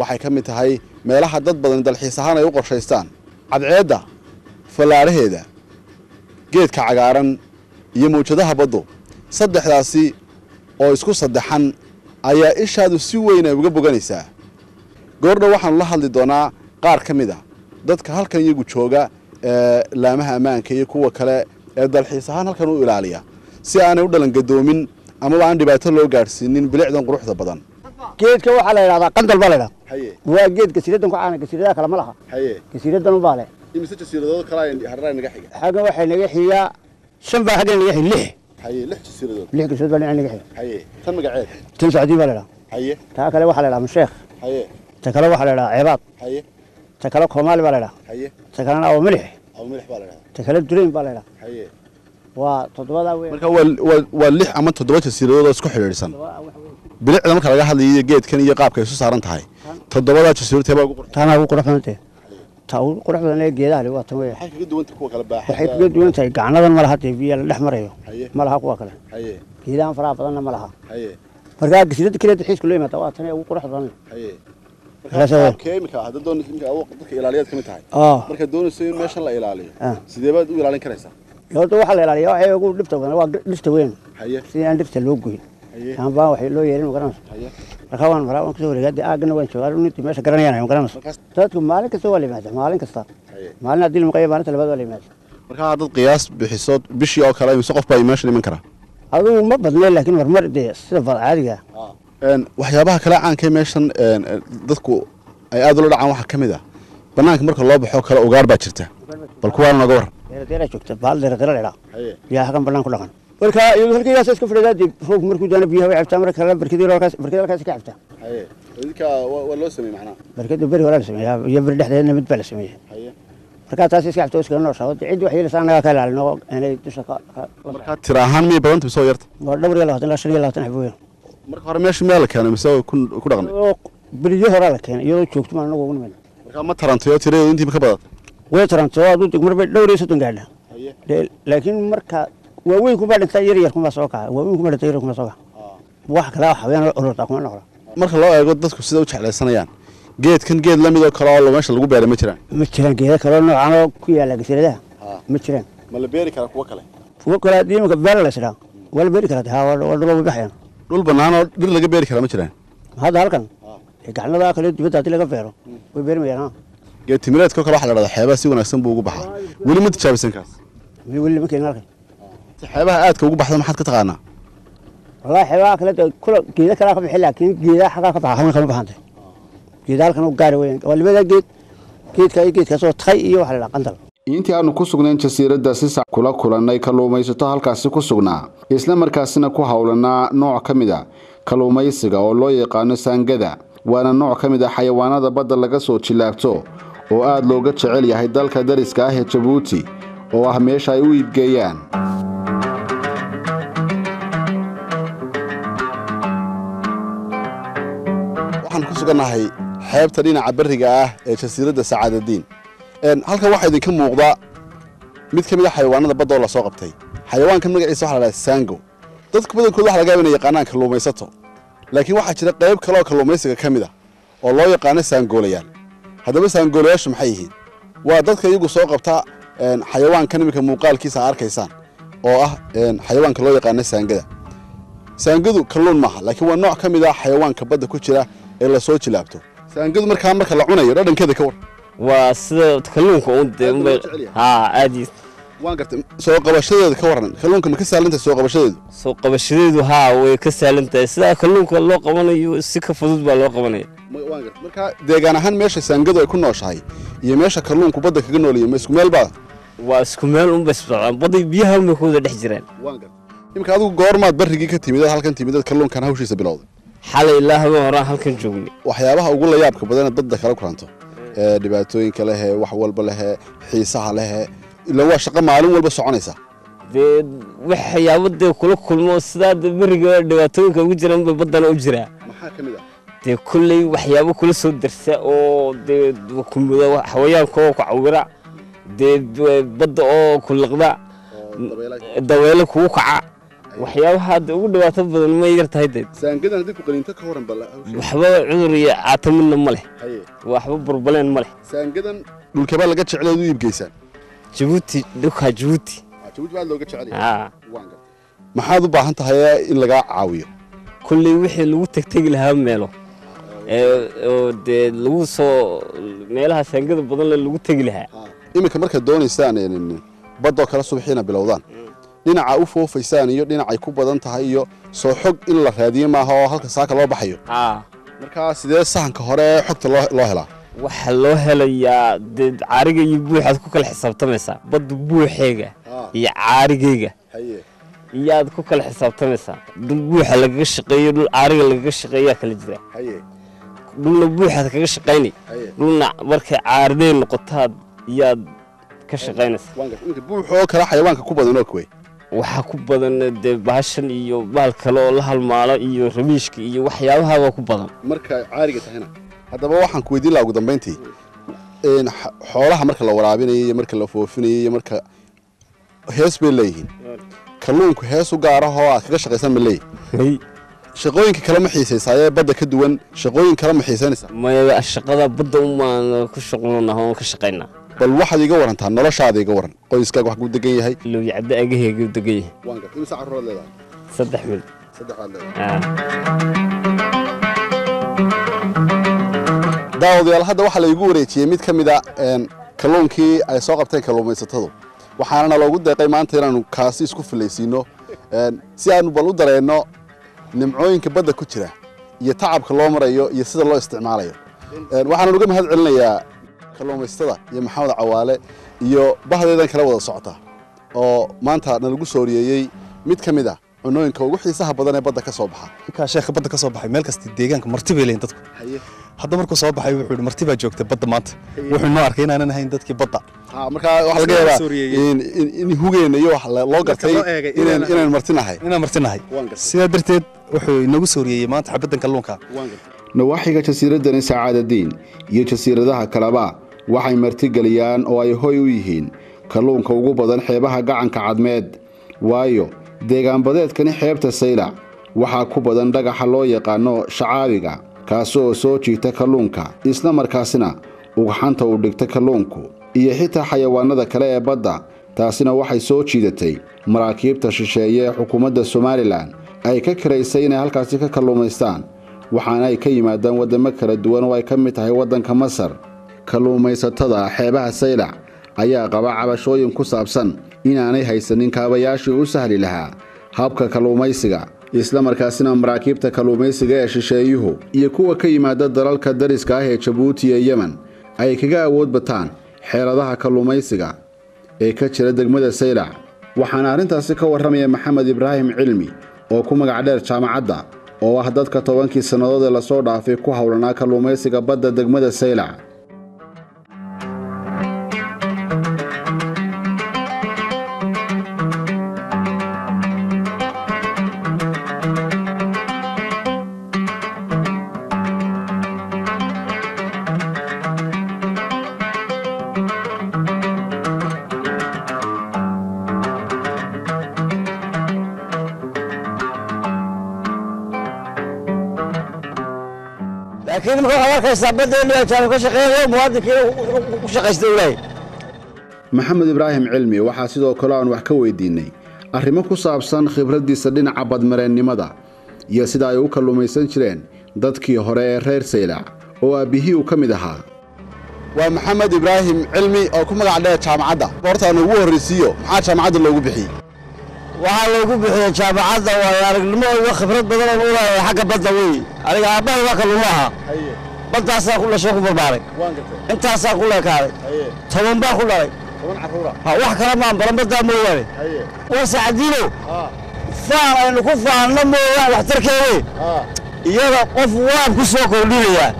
waxay ka mid tahay meelaha dad badan dalxiis ahaan ay u qorshaystaan cadceeda falaaraheeda geedka cagaaran iyo mowjadaha baddu saddexdaasi oo isku saddexan ayaa ishaadu si weyn uga boganaysa goorna waxaan la hadli doonaa qaar ka mid ah dadka halkan iyagu jooga ee laamaha amaanka iyo kuwa kale ee dalxiis ahaan halkan u ilaaliya si aanay u dhalan gadoomin ama aan dhibaato loo gaarsiinin bilicdan quruxda badan geedka waxa la yiraahdaa qandal baa la yiraahdaa haye waa geedka jasiiradan ku caana jasiirada kala ma laha haye jasiiradan u baa leh imise jasiiradooda kala ay harraa naga xiga xaga waxay naga xiga shan baa xaga naga xiga lix haye lix jasiiradood lix jasiiradood naga xiga haye tan magaceed tan saacadii baa la yiraahdaa haye taa kale waxa la yiraahdaa sheekh haye tan kale waxa la yiraahdaa ciibaad haye tan kale koomaal baa la yiraahdaa haye tan kale aw milix baa la yiraahdaa tan kale dureen baa la yiraahdaa haye waa todobada weyn marka waa lix ama todoba jasiiradood isku xiriirsan bilicda marka laga hadlayo geedkan iyo qaabka ay soo saaran tahay todobada jasiirta baa ugu qurxaanaa ugu qurxaanay taa ugu qurxaanay geedaha waa tan weey waxay ka duwanta kuwa kala baaxay waxay ka duwanta gacanadan malaha TV la dhex marayo malaha kuwa kale haye geedahan faraha badan malaha haye marka jasiirta kale xiis ku leeyahay waa tan ugu qurxaanay haye marka keemika hadda doonaysa dadka ilaaliyaad ka mid tahay marka doonayso in meesha la ilaaliyo sidee baad u ilaalin karaysaa loodo waxa la ilaaliyo waxay ugu dhibta waa dhibta weyn haye sidii aan dhibta loo gooyin aan baa waxay loo yeerin uga raas marka waan maraa oo reegada aagna waan joogaa intii meesha garanayaan uga raas dadku maalin kasta wali maada maalin kasta maalin adil muqayba maalin talabaad wali maada marka dad qiyaas bixiso bishii oo kale ayuu qof baa meesha iman kara adigu ma badnaa laakiin mar mar dee sida caadiga ah waxyaabaha kala aan ka meeshan dadku ay aad u dhacaan waxa kamid ah banaanka marka loo baxo kala ugaar baa jirta bal kuwaan uga war deera joogta baal deera deera yaa hakan banaanka dhaqan marka iyo halka yaas iska filaad dib roog markuu dana biyaha way cabtaa marka kala barkadii halkaas ka cabtaa haye idinka waa loo sameeyay macna barkadu bari walaal sameeyaa iyo bari dhexdeena mid baa la sameeyay haye marka taas iska cabtaa iska nooshaa cid wax yeelay saanaga ka ilaalino inay dusha ka marka tiraahan mi badan soo yarta waa dhowr iyo 25 xabooyin marka hore meesha meel kale misoo ku dhaqan bariyo hore la keen iyo joogto ma nagu niman marka ma tarantayo tirada intii ka badan way tarantayo aad u dig marba dhowrayso tan gaadha haye laakiin marka وأنا أقول لك أن أنا أقول لك أن أنا أقول لك أن أنا أقول لك أن أنا أقول لك أن أنا أقول لك أن أنا أقول لك أن أنا أقول لك أن أنا أقول لك أن حباها آتك وجب حدا ما حد كتقانا والله حباها كله كذا كلام بحال لكن كذا حاجة قطعها من خلوا بحانته كذا كانوا قاروا وين والبدا جيت كسر تخيي وحلا قندل أنتي أنا كوسقنا جسيرة داسيس كلا نايكلو ما يستاهل كاسي كوسقنا إسلام مركزنا كوهولنا نوع كمدا كلو ما يسقى والله يقانو سانجدا وأنا نوع كمدا حيوانات بدل لقصو تلابتو وقعد لوجت شعلي هيدال كدرس كاهي تبوتي وأهميش هيويد جيان كناهي حيب ترينا عبرجاه جزيرة سعد الدين. هل كان واحد يمكن موضع ميت كمية حيوان هذا بدو ولا صاقبتي حيوان كم نقعد يسوح على السانجو تذكر بدو كل واحد جايبنا يقانع كلوميسته لكن واحد شد قريب كلا كلوميسة كمية والله يقانع سانجوليان هذا بس سانجوليش محيين وتذكر يجوا صاقبتها حيوان كان يمكن مقال كيس عاركيسان أو حيوان كلا يقانع سانجدا سانجدو كلون معه لكن هو نوع كمية حيوان كبده كتيرة إلا صوت لابته سانجدو مركان مركان لعونا يردن كذا كور وسد كلونك أنت عادي وانقرت سوق بشدد كورن كلونك مكسر أنت سوق بشدد وها ويكسر أنت سلا كلونك الله قمنا يسكت فضود بالله قمنا وانقرت مركان دجاجنا هن ماشى سانجدو يكون ناشعي يمشى كلونك بدك يقولوا لي مسكمل بعض واسكمل بس طبعا بدي بيها ومكوذ الحجران وانقرت يمكن هذا قار ما تبرجي كتيميدات هل كتيميدات كلون كان هوشي سبلاود حلا الله ما وراء هل كنجوني وحيابها أقول له يابك بدنا ضدك على كرانتو دبعتوين كله وحول بله حيصها له اللي هو شقة معلوم والبس عنيسة وحيا بدي كل مصداد برجع دبعتوين كوجرا بدنا أجرا ده كل وحيا بكل صدرسة أو ده وكل حوالي كوك عورة ده بدأ كل غباء الدوالك وقع وحياه هذا أقول له أتفضل ما يقدر هيدا. سانجدنا هذيك وقلنا تكهرن بلا. وحباب عذري عتمنا ملح. أيه. وحباب بربلان ملح. سانجدنا والكبار لقيت شعله ذيب جيسان. جبوتي لقها جبوتي. جبوتي بعد لقيت شعله. وانقل. ما هذا بعه أنت هيا إلا قاع عاوية. كل وحي لو تكتيج لها ماله. لو صو مالها سانجدنا بدل لو تكتيج لها. إما كمركز دوني سان يعني بدو كلا صبحينا بالأوضان. لنا عوفه في سانيو لنا عيكوب بدن تهيو صحق إلا هذه ما هو هالك ساك الله بحيو. مركز ده صحن كهرة حط الله لا. وحلوه ليا د عارج يبوي حدكوك الحساب تمسا بده بوي حاجة. يا عارجيجة. يا حدكوك الحساب تمسا بوي حلقة شقير عارج حلقة شقير كل جذع. بقول بوي حلقة شقيني. بقولنا بركة عاردين قطاد يا كشقينس. بوي حوك راح يوانك كوب بدن أكوي. وحكوا بدن بهاشن إيو بالكلو الله المالا إيو رميشك إيو وحياوها وكوا بدن. مركا عارقة هنا. هذا بواحد كويدي لا قدام بنتي. إن حولها مركا لو رابيني مركا لو فوفيني مركا هيس بالليل. كلونك هيس وقارها كرش غيسان بالليل. شقوين كلام حيسي صاير بدأ كدوان شقوين كلام حيسي نسا. ما يبقى الشقة بدأ وما كشقولنا هون كشقينا. بل واحد يجورن تان نلا شاذ يجورن قيس كاج واحد قد جيه هاي لو يعد أجيه قد جيه وانك تمسح الرول لا صدق حمل صدق على داود يلا هذا واحد يجور يتيميت كم إذا كلون كي ساقب تين كلون يستهضو وحنا لو قد قيمة تيرانو كاسيس كفليسينو سيانو بلود رأينا نمعوين كبدة كتيرة يتعب كلام رأيو يصير الله استعماله وحنا نقول هذا علنا يا كلهم يستدعى يا محمد عوالي يو بعض إذا كلا ولا صعتها أو ما أنت نلقو سورياي ميت كم إذا إنه إنك وجوه يسحب بدنا بدك صباحه كشيخ بدك صباحي مالك استديجان كمرتبة لين تذكر هذا مركو صباحي وحول مرتبة جوكت بدأ مات وحول نار كنا أنا هين تذكر بدأ مركا واحد جاي سورياي إن هو جاي يو حلا لقطة إن المرتنا هاي إن مرتنا هاي سيادرتي وحول نلقو سورياي ما أنت حبتن كلهم كا نواحي كجزيرة سعد الدين يجزيرة كلابا waxay martigeliyaan oo ay hoy u yihiin kalluunka ugu badan xeebaha gacanka cadmeed waayo deegaan badeedkani xeebta Saylac waxa ku badan dhagaxa loo yaqaano shacaabiga kaas oo soo jiita kalluunka isla markaasina ugaxanta u dhigta kalluunku iyo xitaa xayawaanada kale ee badda taasina waxay soo jiidatay maraakiibta shisheeye xukuumadda Soomaaliland ay ka kireysay inay halkaasi ka kalluumaystaan waxaana ay ka yimaadaan wadamo kala duwan oo ay ka mid tahay waddanka Masar kalluumaysatada xeebaha Saylac ayaa qaba cabashooyin ku saabsan inaanay haysanin kaabayaashii u sahli lahaa habka kalluumaysiga isla markaasina maraakiibta kalluumaysiga ee shisheeyuhu iyo kuwa ka yimaada dalalka dariska ah ee Jabuuti iyo Yemen ay kaga awood bataan xeeladaha kalluumaysiga ee ka jira degmada Saylac waxaana arrintaasi ka warramaya Maxamed Ibraahim Cilmi oo ku magac dheer jaamacadda oo ah dadka 10 sannadood ee la soo dhaafay ku hawlanaa kalluumaysiga badda degmada Saylac لكن محمد إبراهيم علمي waxaa sidoo kale aan wax ka weydiinay arrimo ku saabsan khibradiisa dhinaca badmareennimada iyo sida ay u kalumaysan jireen dadkii hore ee reer Saylac oo aabihii uu ka mid ahaa waa Maxamed Ibraahim Cilmi oo ku magac dheer jaamacadda horta aan ugu horeysiyo maxaa jaamacadda loogu bixiyay waxa loogu bixiyay jaamacadda waa aragnimo iyo khibrad badan oo ay xagga badda weey aniga aabbahay waa kalumaha baddaas aan ku la shaqo barbaaray intaas aan ku la kaalay toban baa ku dharay toban caruura ha wax kala ma baran badda ma waray waa saacadino faa aan ku faano ma waa wax tarkeeyay iyada qof waab ku soo kordhiyay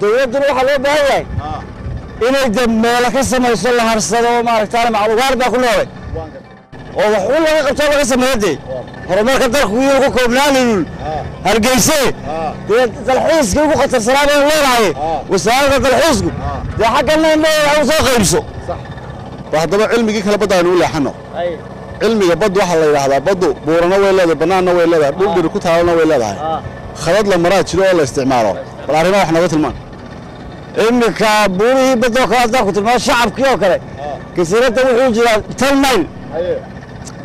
dowladdu waxa loo baahan yahay inay damaal ka samayso la harsado maaragtaa macluumaad baa ku noqday oo wax uu laga qabto laga sameeyay horumarka dalku iyo ku koobnaanayay Hargeysa dalxiiska ugu qatarsanaa leedahay wasaaradda dalxiiska waxaana leeyahay oo soo qaybso sax waxa cilmiga kala badaan u leexano cilmiga bad waxa la yiraahdaa badu buurana way leedahay banaanna way leedahay dhul dhir ku taalana way leedahay خلاد لمرات شلون الله استعماله، والعريمة واحنا قلت الماء. إنك بوري بدو خلاص قلت الماء الشعب كيو كذا. كسرته وحوجي تلميل.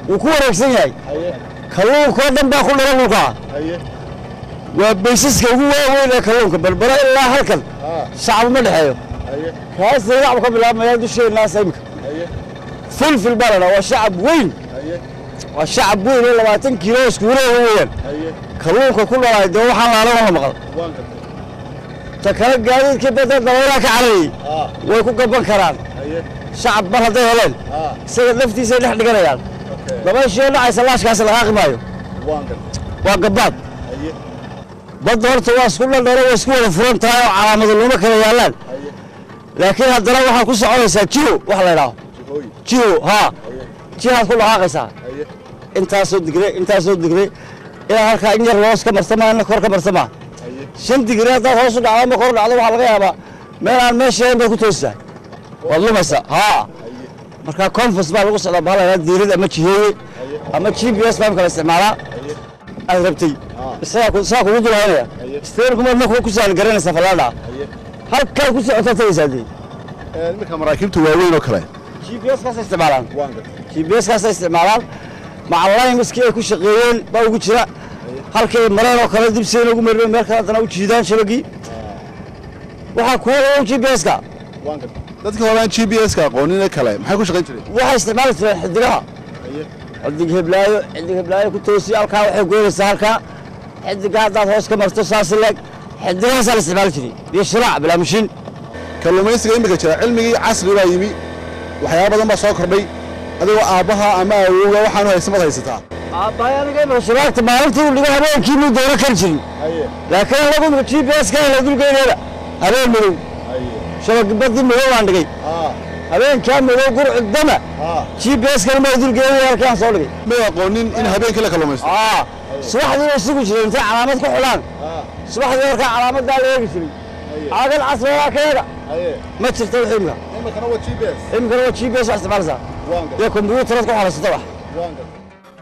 وكورك سيني. خلوه كذا باخذ له وقع. وبيسسك هو خلوه كبر برا الله هكذا. شعب مدحيه. خلاص يلعب قبل ما يدش شيء الناس يمك. فلفل برا والشعب وين؟ والشعب وين ولا 20 كيلو وين؟ كلوكا كلها يدوحها على المغرب. تكلم قاعدين كيف تدورك علي. ويكون قبل كران. شعب بلدي هلال. سيد لفتي سيد نحن قريان. لما يشيل عيسى الله كاس الغاق مايو. وقباط. بدور تواس كل الدور وسكون فرنت على مظلومك يا لكن هالدراوحه كل ساعه تشيو وحلا يلعب. تشيو ها. تشيو كلها غيسان. انت صدق لي انت صدق لي. يا أخي إني روس كمرسمة أنا كور كمرسمة. شنت قريت روس العالم كور العالم على غيابه. ما أنا ماشي أنا كنت والله مسا ها. مركا كونفس بالغوص على بالها ديريد أما تشي بيس ما بكرس معلا. أغربتي. ساق ودور هنا. استيركم أنا كور كوسان قرينا سفلالا. هل كور كوسان أنت زادي. المكان راكبته وين وكله. شي بيس كاس استعمالا. شي بيس كاس استعمالا. مع الله مسكين كل شقيين باوجود شراء هالكي مرة وكلا دبسين وقوم يربي مركا أنا وتشيدان شلقي وحكوا وجي بيسكا لا تقولوا عن جي بيسكا قونينا كلام حكوا شقيين واحد استعملت حدرها عندك بلايو كنت توصي ألكا وحقول سالكا عندك قاعد هوسك مرتصاص لك حدرها صار استعملتني بيشراء بلا مشين كلوا ما يسقين بكرة علمي عسل ولا يمي وحياة بدل ما صاكر بي هذا هو أباها أما هو وحنا يسمى هيستا. أباها أنا جاي بشراك تمارنتي واللي جاي هذا كيلو دولار كنشري. لكن أنا بقول بتشي بس كان لازم جاي هذا. هذا الملو. شو بدي ملو عندك جاي. هذا كان ملو قر الدماء. تشي بس كان لازم جاي هذا كان صار جاي. ما يقولين إن هذا كله كلام يصير. صباح ذي الصبح شري أنت علامات كحلان. صباح ذي الركع علامات دالي يشري. هذا العصر هذا. ما تشتغل الحملة. إما كانوا تشي بس استفرزها. يا كمبيوتر تروح على السطح.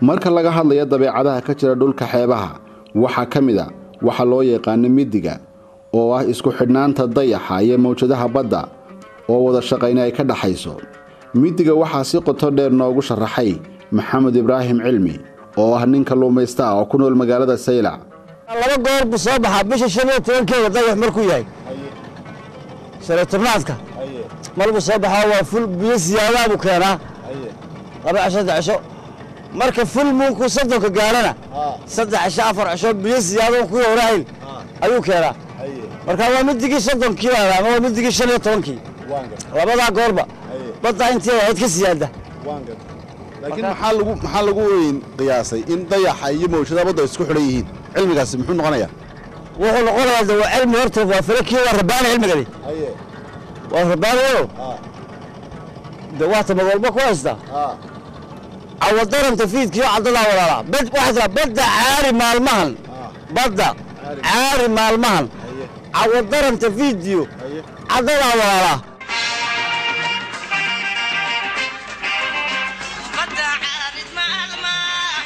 marka laga hadlayo dabeecadaha ka jira dhulka xeebaha waxa kamida waxa loo yaqaan midiga oo ah isku xidhnaanta dayaxa iyo mawjadaha badda oo wada shaqaynay ka dhaxayso midiga waxa si qoto dheer noogu sharaxay Maxamed Ibraahim Cilmi oo ah nin kalluumaysta oo ku nool magaalada Saylac laba goor buu soo baxay bisha 15 dayax markuu yahay sharafnaadka markuu soo baxay waa ful biyo siyaabo uu keenaa أبي عشان عشوا مركب فيلم وصدق الجارنا صدق عشاء فر عشوا بيز يا رب كوي وراين أيوك يا رب مركب ما مديك صدق كيا ما مديك شلة تونكي لا بضع قربة بضع أنت عدك زيادة لكن محل قوين قياسي إن ضيع حي موجود هذا بده يسكح ليه علم قاسم محمد غنيا وهو الغلا ذو علم يرتب وفلكي وربان علم قلي وربان له دواته مغلبة كويس ده أول درم تفيد كيو عبد الله ولا لا بد واحدة بد عاري مع المهن بد عاري مع المهن أول درم تفيد كيو عبد الله ولا لا بد عاري مع المهن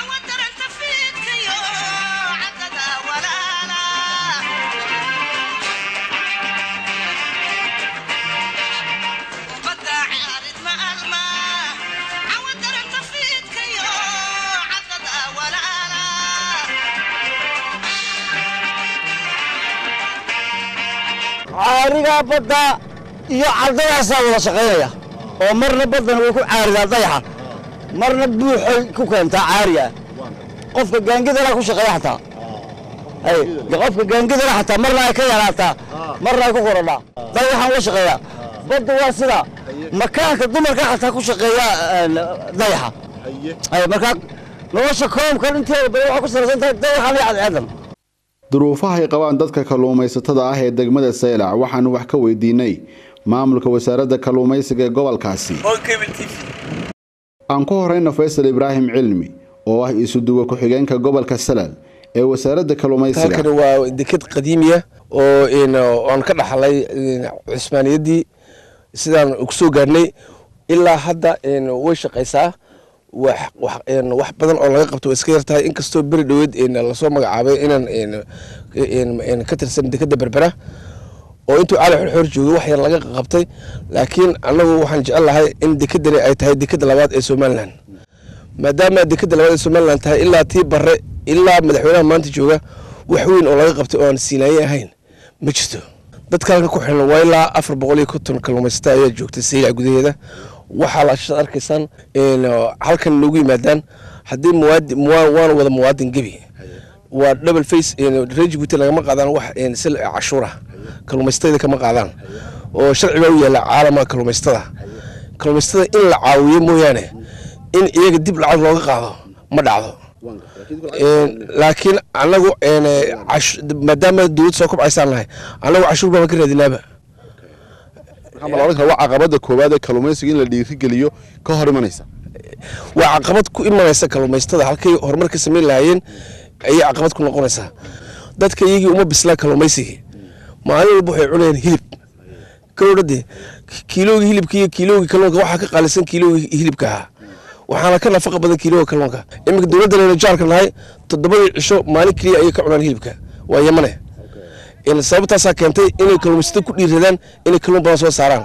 أول درم تفيد كيو عبد الله ولا لا أرينا بدأ يعرض يحصل لشقية ومرنا بدنا ويكون عارضة ضيحة مرنا بوحي كوكان تاع عارية قف كان كذا راكو شقية حتى أي قف كان كذا حتى مرة كذا حتى مرة كوكورة لا ضيحة وشقية بدو واسرة مكان كدمر كان حتى كوش شقية ضيحة أي مكان لو شكوهم كان أنت بروحك وسرزنت ضيحة لي على عدم duruufaha ay qabaan dadka kalluumaysatada ah ee degmada Saylac waxaan wax ka weydiinay maamulka wasaaradda kalluumaysiga ee gobolkaasi aan ku horeyno Faysal Ibrahim Cilmi oo ah isu duwa ku xigeenka gobolka Salaal ee wasaaradda kalluumaysiga halka waa dekad qadiimi ah oo aan ka dhaxlay Cusmaaniyadii sidaan ugu soo gaarnay ilaa hadda way shaqaysaa wax badan oo laga qabto iska yartahay inkastoo bari dhaweed la soo magacaabay inaan ka tirsan dekada Berbera oo intuu cali xor joogo wax yar laga qabtay laakiin anagu waxaan jecelahay in dekadani ay tahay dekada labaad ee Soomaaliland maadaama dekada labaad ee Soomaaliland tahay ilaa tii bare ilaa madaxweynaha maanta jooga wax weyn oo laga qabtay oo aan siinayay ahayn ma jirto dadka halka ku xiran waa ilaa 450 kalluumaysato ayaa joogta Saylac gudaheeda وحال الشرق كسان إنه هالكن لوجي مدن هدي مواد موان ولا مواد نجيبي ودبل فيس إنه ريج بتلا كم قاعدان واحد إن سل عشرة كلهم يستدل كم قاعدان وشرق عوية العالم كلهم يستدل إلا عوية مو يعني إن يقديب العضو قاعدو ما دعوه لكن أنا جو إن عش مدام الدود ساكب عيسان هاي أنا جو عشرة ما كنا دينابه وعقبات كوبادا كالوميسي لديكيليو كهرمانيسا وعقبات كومانسا كالوميستا هاكي هرمكس ملايين اي عقبات كونسا that can you mobs like Kalomesi. My boy, hip. Kurdi Kilo Hilip Kilo Kalonga Hakakalison Kilo Hilipka. Wahakana Faka by the Kilo Kalonga. And the other in a jar can lie to double shop money clear a car on Hilipka. Why Yamane? إن سبب ساكنتي إن كلوميستو كديردان إن كلوم باسو ساران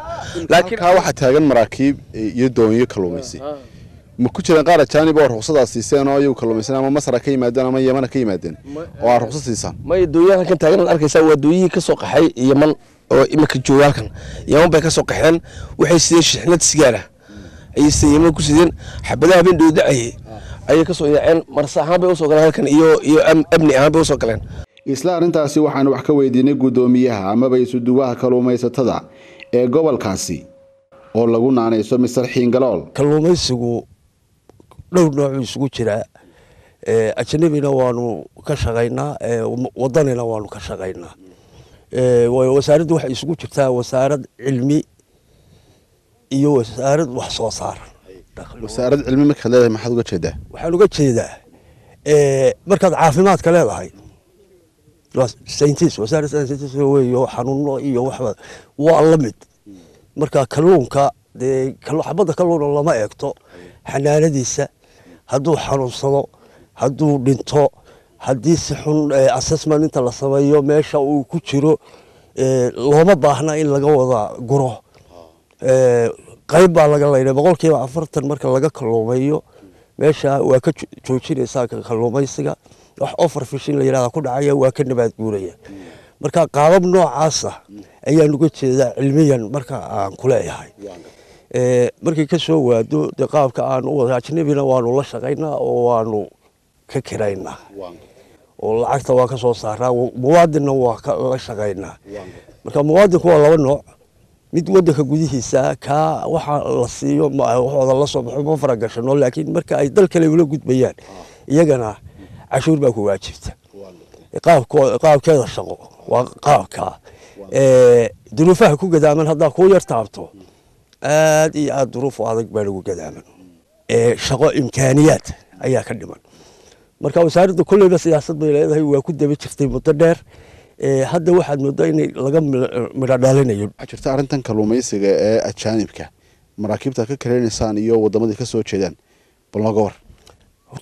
لكن ها waxa taagan maraakiib iyo doonyo kalluumaysi ma ku jiraan qaar jaani boor ruqsadaas siiseen oo ay kalluumaysan ama Masar ka yimaadeen ama Yemen ka yimaadeen oo aan ruqsad siisan ma doonyahan kan taagan arkaysaa waa doonyi ka soo qaxay Yemen oo imika jooga halkan Yemen bay ka soo qaxeen waxay sidii shixnad sigaara ay siiyeen ku sideen xabadaha bin doodacay ay ka soo yaaceen marsaha bay u soo galeen halkan iyo abni aan bay u soo galeen isla arintaasi waxaan wax ka weydiinay gudoomiyaha ama baysu duwaha kalluumaysatada ee gobolkaasi oo lagu naanayso Mr. Xingalool kalluumaysigu dhowr nooc isugu jira ajnabina waanu ka shaqaynaa wadanina waanu ka shaqaynaa wasaaraddu waxa isugu jirtaa wasaarad cilmi iyo wasaarad wax soo saar wasaarad cilmi marka leedahay maxaad uga jeedaa waxaan uga jeedaa markaad caafimaad ka leedahay ساينتيس وسارة ساينتيس هو حنون إيه وحبة وعلمت مركا كلون كا كلو حبضة كلون الله ما يقطع حنا نديسة هدو حنون صلاة هدو بنتو هديس حن أساس ما ننتلا صبايو ماشى وكتيرو الله ما باهنا إلا جوضا جرو قريب على جلنا بقول كي عفرت المركا لقى كلوميو ماشى وكت توشين ساكن كلومي سجى wax offer fishing la yiraahdo ku dhacay waa ka nabad guuraya marka qaabab noocaas ah ayaan ugu jeedaa cilmiyan marka aan ku leeyahay markii ka soo waado qaabka aan u wadaajinayna waanu la shaqaynaa oo waanu ka kiraynaa oo lacagta waa ka soo saaraa muwaadinna waa ka la shaqaynaa marka muwaadinku waa laba nooc mid wadanka gudihiisa ka waxa la siiyo waxooda la soo baxo ma faragasho laakiin marka ay dal kale u gudbayaan iyagana عشور باكو واجبته قاف كذا الشغل وقاف كا دروفه كو قدامن هذا كو يرتابطه هذه الظروف هذا قبلو قدامن شغل امكانيات ايا كدمن marka wasaaradda kulliga siyaasadda leedahay waa ku daba jirtay muddo dheer hadda waxaad moodaa in laga miradhalinayo jirta arintan kalluumaysiga ee ajaanibka maraakiibta ka kareenaysan iyo wadamada ka soo jeedaan bal looga war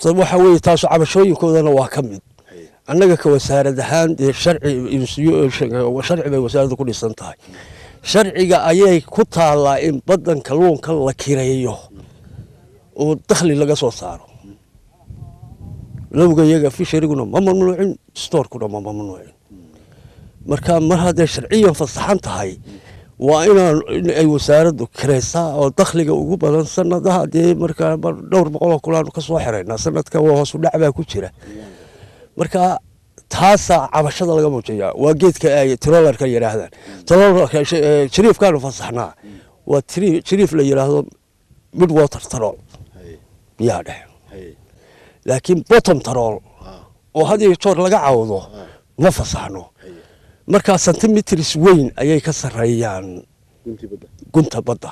وحوي تاسو عبشوي كودنا واكمل أنا كوزارة دهان الشرع وشرع بوزارة كل سنتاي شرعي جايي كتر الله إن بدن كلون كلا كيريو ودخل لقى صاروا لو جايي في شريكنا ما منوعين ستور كنا ما منوعين marka mar haday sharciyan fasaxan tahay waa in ay wasaaraddu kireysa oo dakhliga ugu badan sanadaha ee marka dhowr boqol kulan ka soo xirayna sanadka waa hoos u dhacba ku jira marka taasa cabashada laga muujiyaa waa geedka ay trollerka yiraahdaan trollerka shariifka fasaxna waa shariif la yiraahdo midwater troll biya dhax laakiin bottom troll oo hadii toor laga caawdo ma fasaxno marka centimeters weyn ayay ka sareeyaan gunta badda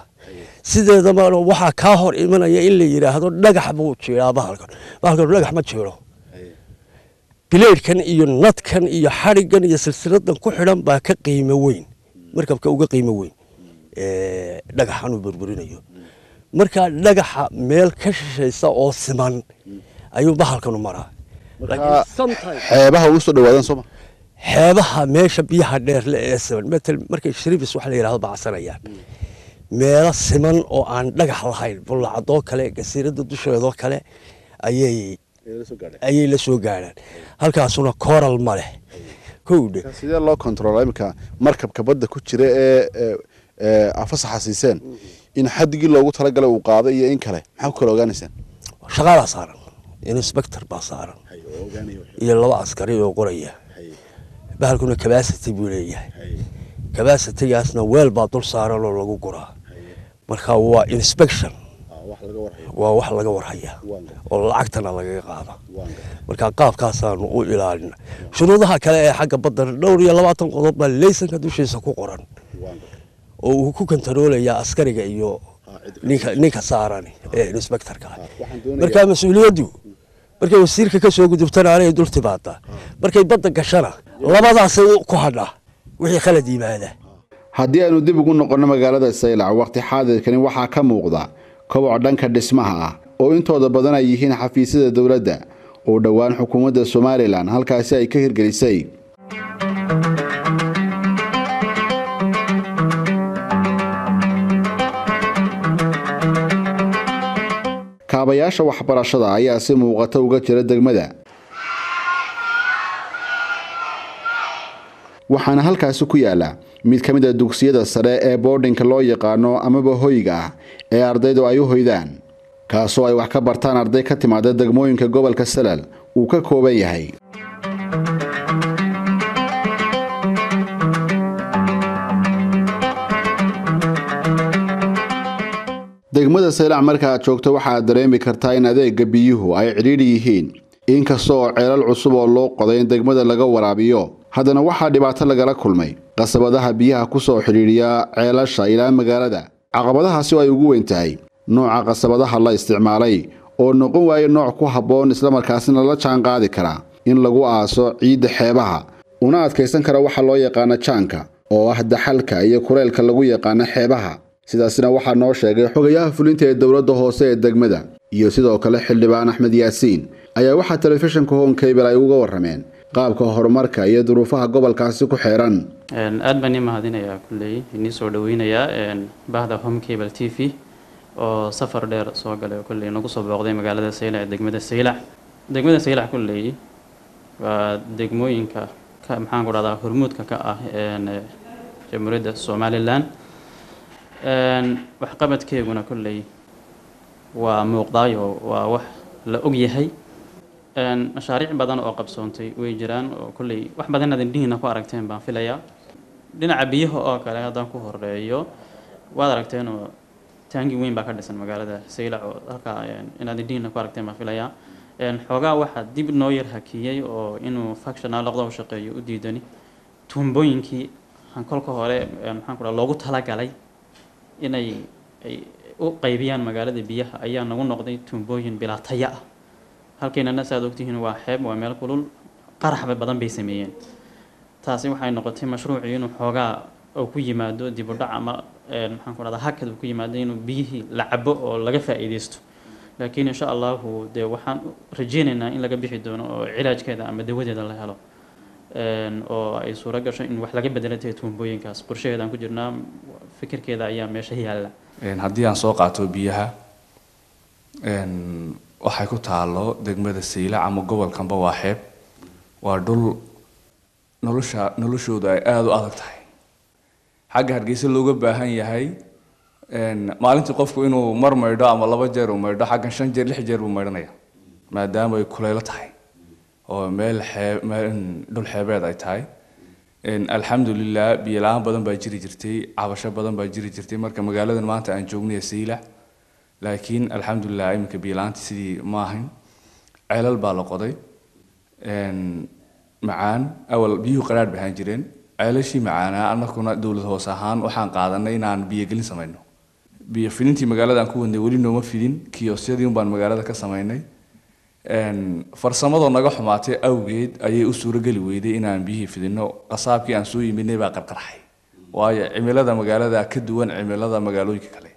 sideeda ma waxa ka hor imanaya in la yiraahdo dhagax buu jiraa bahalkan dhagax ma jiro bileerkan iyo nadkan iyo xarigan iyo silsiladan ku xiran baa ka qiimo weyn markabka uga qiimo weyn dhagaxan uu burburinayo marka dhagaxa meel ka shishaysa oo siman ayuu bahalkan u maraa laakiin sometimes xeebaha uu soo dhawaadan Soomaa xeebaha meesha biyaha dheer la eesan metal markay shiribis wax la yiraahdo bacsanayaan meel siman oo aan dhagax lahayn bulacdo kale gasiirada dusheedo kale ayay la soo gaaraan halkaasuna coral ma leh koode sidee loo control imka markabka badda ku jira ee afasaxasiiseen in xadigi loogu tala galay uu qaaday iyo in kale maxaa kala ogaanaysan shaqada saaran inspector ba saaran iyo laba askari oo qoraya bahalkuna capacity buu leeyahay capacitygaasna weel baa dul saaran oo lagu guraa marka waa inspection waa wax laga warhaya oo lacagtana laga qaado marka qaabkaasaanu u ilaalin shuruudaha kale ee xagga badda 22 qodob baa laysanka dushiisa ku qoran oo uu ku kantaroolaya askariga iyo ninka saaran ee inspectorka marka mas'uuliyadu marka wasiirka ka soo gudubtana aanay dul tibaata markay badda gashana labadaas ku hadha wixii khalad yimaada haddii aanu dib ugu noqono magaalada Saylac waqti xaadirkani waxa ka muuqda koboc dhanka dhismaha oo intooda badan ay yihiin xafiisyada dawladda oo dhawaan xukuumadda Soomaaliland halkaas ay ka hirgelisay kaabayaasha waxbarashada ayaa si muuqata uga jira degmada waxaana halkaas ku yaala mid kamid ah dugsiyada sare ee boardingka loo yaqaano amaba hoyga ee ardaydu ay u hoydaan kaasoo ay wax ka bartaan arday ka timaada degmooyinka gobolka Saylac uu ka kooban yahay degmada Saylac marka aad joogto waxaad dareemi kartaa in adeega biyuhu ay ciriiri yihiin inkastoo ceelal cusub oo loo qoday degmada laga waraabiyo haddana waxaa dhibaato lagala kulmay qasabadaha biyaha ku soo xiriiriya ceelasha ilaa magaalada caqabadahaasi oo ay ugu weyn tahay nooca qasabadaha la isticmaalay oo noqon waayo nooc ku habboon isla markaasina la jaan qaadi kara in lagu aaso ciidda xeebaha una adkaysan kara waxa loo yaqaan jaanka oo ah daxalka iyo kureelka lagu yaqaan xeebaha sidaasina waxaa noo sheegay xogayaha fulinta ee dawladda hoose ee degmada iyo sidoo kale xildhibaan Axmed Yaasiin ayaa waxaa telefishanka Hoonkeybil ay uga warrameen qaabka horumarka iyo duruufaha gobolkaasi ku xeeran aad baan mahadinayaa kulay inii soo dhaweynaya bahda Hoonkeybil TV oo safar dheer soo galay kulay inagu soo booqday magaalada Saylac degmada Saylac kulay waa degmooyinka ka maxaan ku radaa hormuudka ka ah Jamhuuriyadda Soomaaliland wax qabadkeeguna kulay waa muuqdaayo waa wax la og yahay مشاريع بدن أو قبصونتي ويجران وكلي واحد بدن هذا الدين أكو أركتين بان في ليا دين عبيه أو كله هذا أكو هرريو وهذا أركتين وتانجي وين بكرسن مقالة ده سيلع هكا يعني إن هذا الدين أكو أركتين بان في ليا إن حاجة واحد دي بنوير هكية أو إنه فكشنا لقطة وشقي وديدني تنبوين كي هنقول كهرب هنقول لقطة تلاك علي إن أي قيبيان مقالة ده بيه أيان نقول لقطة تنبوين بلا تيا halkeen annaas aad ogtihiin waa xeeb waa meel kulul qarax badan bay sameeyeen taasi waxay noqotay mashruuci inuu xoogaa oo ku yimaado dib u dhac ama maxaan ku radaa hakad ku yimaado inuu biyihi la cabo oo laga faa'iideysto laakiin insha Allah de waxaan rajeenaynaa in laga bixi doono oo cilaajkeeda ama dawadeeda la helo oo ay suura gasho in wax laga bedelo tuumbooyinkaas qorshaheedan ku jirnaa fikirkeeda ayaa meesha yaala haddii aan soo qaato biyaha waxay ku taalo degmada Saylac ama gobolkan ba waa xeeb waa dhul noloshooda ay aad u adag tahay xagga hargeysa looga baahan yahay maalintii qofku inuu mar maydho ama laba jeer oo maydho xagga 5 jeer 6 jeer uu maydhanaya maadaama ay kulayl tahay oo meel dhul xeebeed ay tahay alxamdulillah biilaa badan baa jirtay cabasho badan baa jirtay marka magaaladan maanta aan joognay Saylac laakiin alxamdulillah imka biilaantii sidii maahan ceelal baa la qoday معان أول بيو قرار بهنجرين على شيء معانا أنا كنا دولة هوسهان وحن قاعدنا ينان بيجلين سمينه بيفيلين تي مقالة ده كون دولي نوما فيلين كيوسيا ديوم بان مقالة ده كسمينه فرسمة ده نجح معته أو جد أي أسرة جلويدة إنان بيه فيلينه قصاب كي أنسوي مني باقر قرحي ويا عمل ده مقالة ده كدوان عمل ده مقالوي كله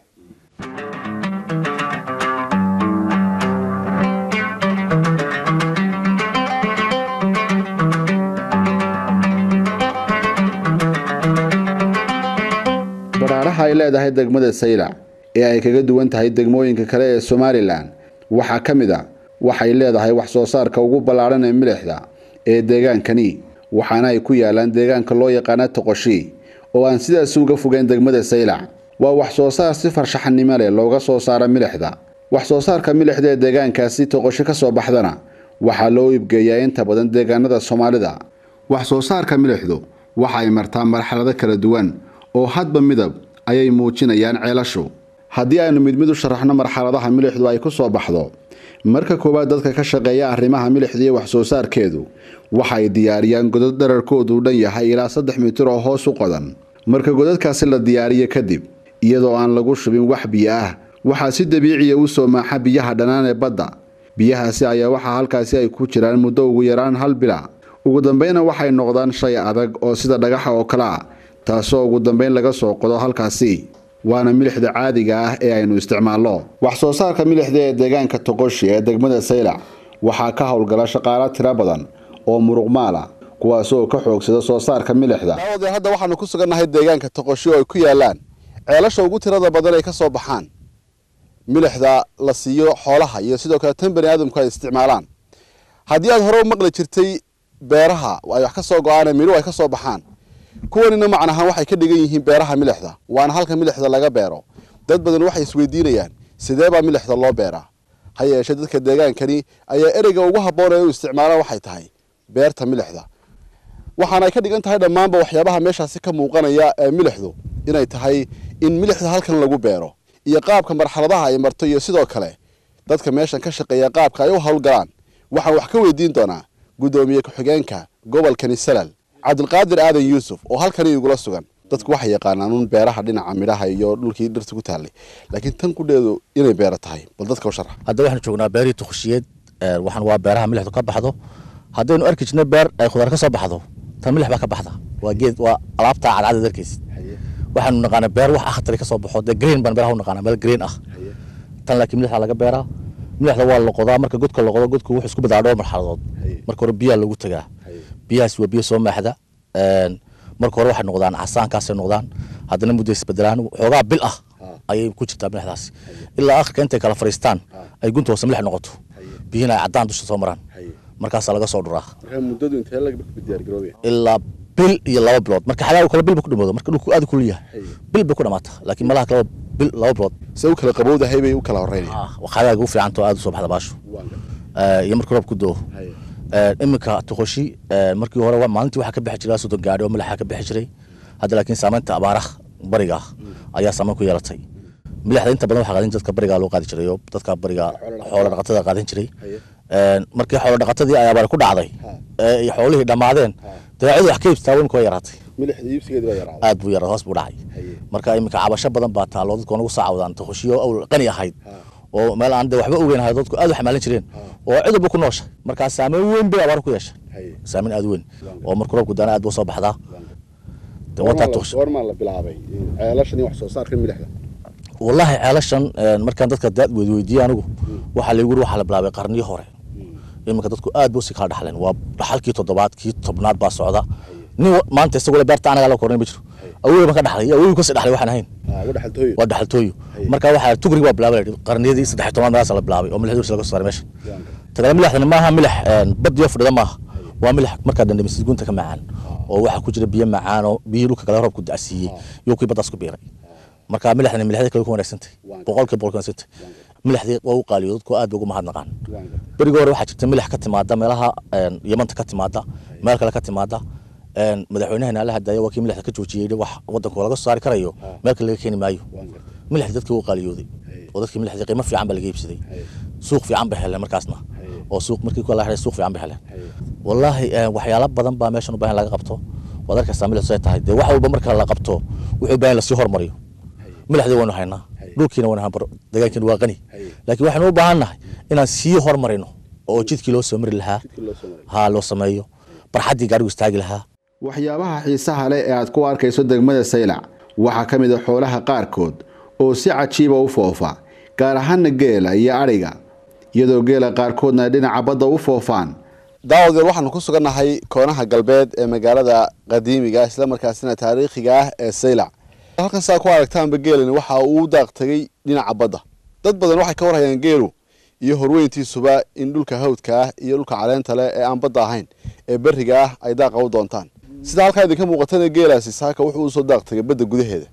waxay leedahay degmada Saylac ee ay kaga duwan tahay degmooyinka kale ee Soomaaliland waxa kamid ah waxay leedahay wax soo saarka ugu ballaaran ee milixda ee deegaankani waxaana ay ku yaalaan deegaanka loo yaqaan Toqoshi oo aan sidaas uga fogeyn degmada Saylac waa wax soo saar si farshaxnimo leh looga soo saaro milixda wax soo saarka milixda ee deegaankaasi Toqoshi ka soo baxdana waxa loo iibgeeyaa inta badan deegaanada Soomaalida wax soo saarka milixdu waxa ay martaa marxalado kala duwan oo hadba midab ayay muujinayaan ceelasho hadii aanu midmidu sharaxno marxaladaha milixdu ay ku soo baxdo marka koobaad dadka ka shaqeeya arrimaha milixdu wax soo saarkeedu waxay diyaariyaan godad dhererkoodu dhan yahay ilaa 3 mitir oo hoos u qodan marka godadkaasi la diyaariyo kadib iyadoo aan lagu shubin wax biyo ah waxa si dabiici ah u soo maaxa biyaha dhanaan ee badda biyahaasi ayaa waxa halkaasi ay ku jiraan muddo ugu yaraan hal bila ugu dambeeyna waxay noqdaan shay adag oo sida dhagaxa oo kala taasoo ugu dambeyn laga soo qodo halkaasii waana milixda caadiga ah ee aynu isticmaalo wax soo saarka milixda ee deegaanka Toqoshi ee degmada Saylac waxa ka hawlgala shaqaalaad tira badan oo muruqmaal ah kuwaas oo ka xoogsada soo saarka milixda dawada hadda waxaanu ku suganahay deegaanka Toqoshi oo ay ku yaalaan ceelasha ugu tirada badan ay ka soo baxaan milixda la siiyo xoolaha iyo sidoo kale tan bani'aadamku ay isticmaalaan hadii aad hore u maqli jirtay beeraha ay wax ka soo go'aan miro ay ka soo baxaan kuwanina macnaha waxay ka dhigan yihiin beeraha milixda waan halka milixda laga beero dad badan waxay isweydiinayaan sidee baa milixda loo beeraa hayeeshee dadka deegaankani ayaa ereyga ugu haboon ee u isticmaalaan waxay tahay beerta milixda waxaana ay ka dhigan tahay dhamaanba waxyaabaha meeshaasi ka muuqanaya ee milixdu inay tahay in milixda halkan lagu beero iyo qaabka marxaladaha ay marto iyo sidoo kale dadka meeshan ka shaqeeya qaabka ay u hawlgalaan waxaan wax ka weydiin doonaa gudoomiye ku-xigeenka gobolkani Saylac عبد القادر آدم يوسف وهالكني يقول السجن تتكوى حي قانون بيرها دين عميرها يقول لك يقدر تقول تالي لكن تنقل ده إلى بيرة هاي بلدتك وشرح هذا واحد شو نبيري تخشيد وحن وبيرها ملح تقب حده هذا إنه أركيش نبير خضار كسب حده تملح بك بحده وجد وعلبتها على عدد الكيس وحن نقانا بير وح أخذ لك صوب حده جرين بنبيرها ونقانا بل جرين أخ تنلك ملح على جبيرة ملح لو على القضاء مركز جودك القضاء جودك وحسكو بدعوة مرحلات مركز ربيع اللي جودك جاه بياس وبياس وما حدا مركو روح نقدان عسان كاس نقدان هذا نموذج بدران وعقا بالأ أي كوتش تابن حداس إلا آخر كنت كالفريستان أي قنت وسملح نقطه بينا عدان دوش ثمران مركز على قصور راه مدد انتهلك بديار جروبي إلا بل يلا بلاد مركز حلاو كلا بل بكرة ماذا مركز هذا كليه بل بكرة ماته لكن ملاك لا بل لا بلاد سووا كلا قبوده هاي بيو كلا عريني وخلايا جوفي عن تو هذا صباح الباشو يمركو بكده إمكا تخشي مركي هو مانتي وحكي بحجرة صدق قاعد وملا حكي بحجرة هذا لكن سامنت أبارخ بريقة أيا سامنكو يرتي ملحد أنت بدون حاجة أنت تكبريقة لو قاعد تشري يوب تكبريقة حول الرقطة قاعد تشري مركي حول الرقطة دي أيا باركود عضي يحوله دم عضين تعيد حكي بستاون كو يرتي ملحد يبسي قدر يرعى أدب يرعى أصبر عي مركي إمكا عبشة بدن باتالو تكون وصعودة أنت تخشي أو قنية حيد oo meel aan waxba u weynahay dadku aad wax maalan jireen oo cidub ku nooshay marka saameyn weyn bay abaar ku yeeshay saameyn aad weyn oo markuu roobku dana aad u soo baxda dawada Toqoshi normal la bilaabay ceelashan wax soo saarka milixda wallahi ceelashan markaan dadka dad weydiiyay anigu waxa la igu waxa la bilaabay qarniyo hore imika dadku aad buu si ka dhaxleen waa halkii toddobaadkii tobnaad baa socda maanta isagoo beerta anaga la kornay bijiru أول ما كان حلي أول كسر حلي واحد هين وده حلتوي مركب واحد تجري وبلابل قرنية دي صدحت وما ناس على بلابي أو ملح دوش على قصر ماشي ترى ملح أنا ما هم ملح بدي أفرد ما هو ملح مركب ده مسجون تكمل oo waxa ku jira biyo macaan oo biyo dhulka kala roobku daasiye iyo kuwa badasku beeray marka milixna milixda kale ku wareegsantay 100% milixda waa u qaaliyo dadku aad ugu mahadnaqaan bariga hore waxa jirta milix ka timaada meelaha Yamanta ka timaada meel kale ka timaada madaxweynahana la hadlay waa kii milixda ka joojiyay wax wadanka laga saari karayo meel kale laga keenay maayo milixda dadku waa qaaliyooday oo dadkii milixda qiimo fiican baa laga iibsaday suuq fiican baa helay markaasna oo suuq markii ku la xaray suuq fiican baa helay wallahi waxyaalo badan baa meeshan u baahan laga qabto wadarka saamilay soo tahay wax walba marka la qabto wuxuu baahan la sii hormariyo milixda waanu haynaa dhulkiina waanu habar deegaankeena waa qani laakiin waxaan u baahanahay inaan sii hormarino oo jidkii loo soo mari lahaa loo sameeyo barxadii gaarigu istaagi lahaa waxyaabaha xiisaha leh ee aad ku arkayso degmada Saylac waxa kamid ah xoolaha qaarkood oo si cajiib ah u foofa gaar ahaan geela iyo ariga iyadoo geela qaarkoodna dhinaca badda u foofaan daawada waxaan ku suganahay koonaha galbeed ee magaalada qadiimiga isla markaasina taariikhiga ah ee Saylac halka saa ku aragtaanba geelani waxa uu daaqtagay dhinaca badda dad badan waxay ka warhayaan geelu iyo horweyntiisuba in dhulka hawdka ah iyo dhulka caleenta leh ee aan badda ahayn ee bariga ah ay daaqa u doontaan sida halka idin ka muuqatana geelaasi saaka wuxuu soo daaqtagay badda gudaheeda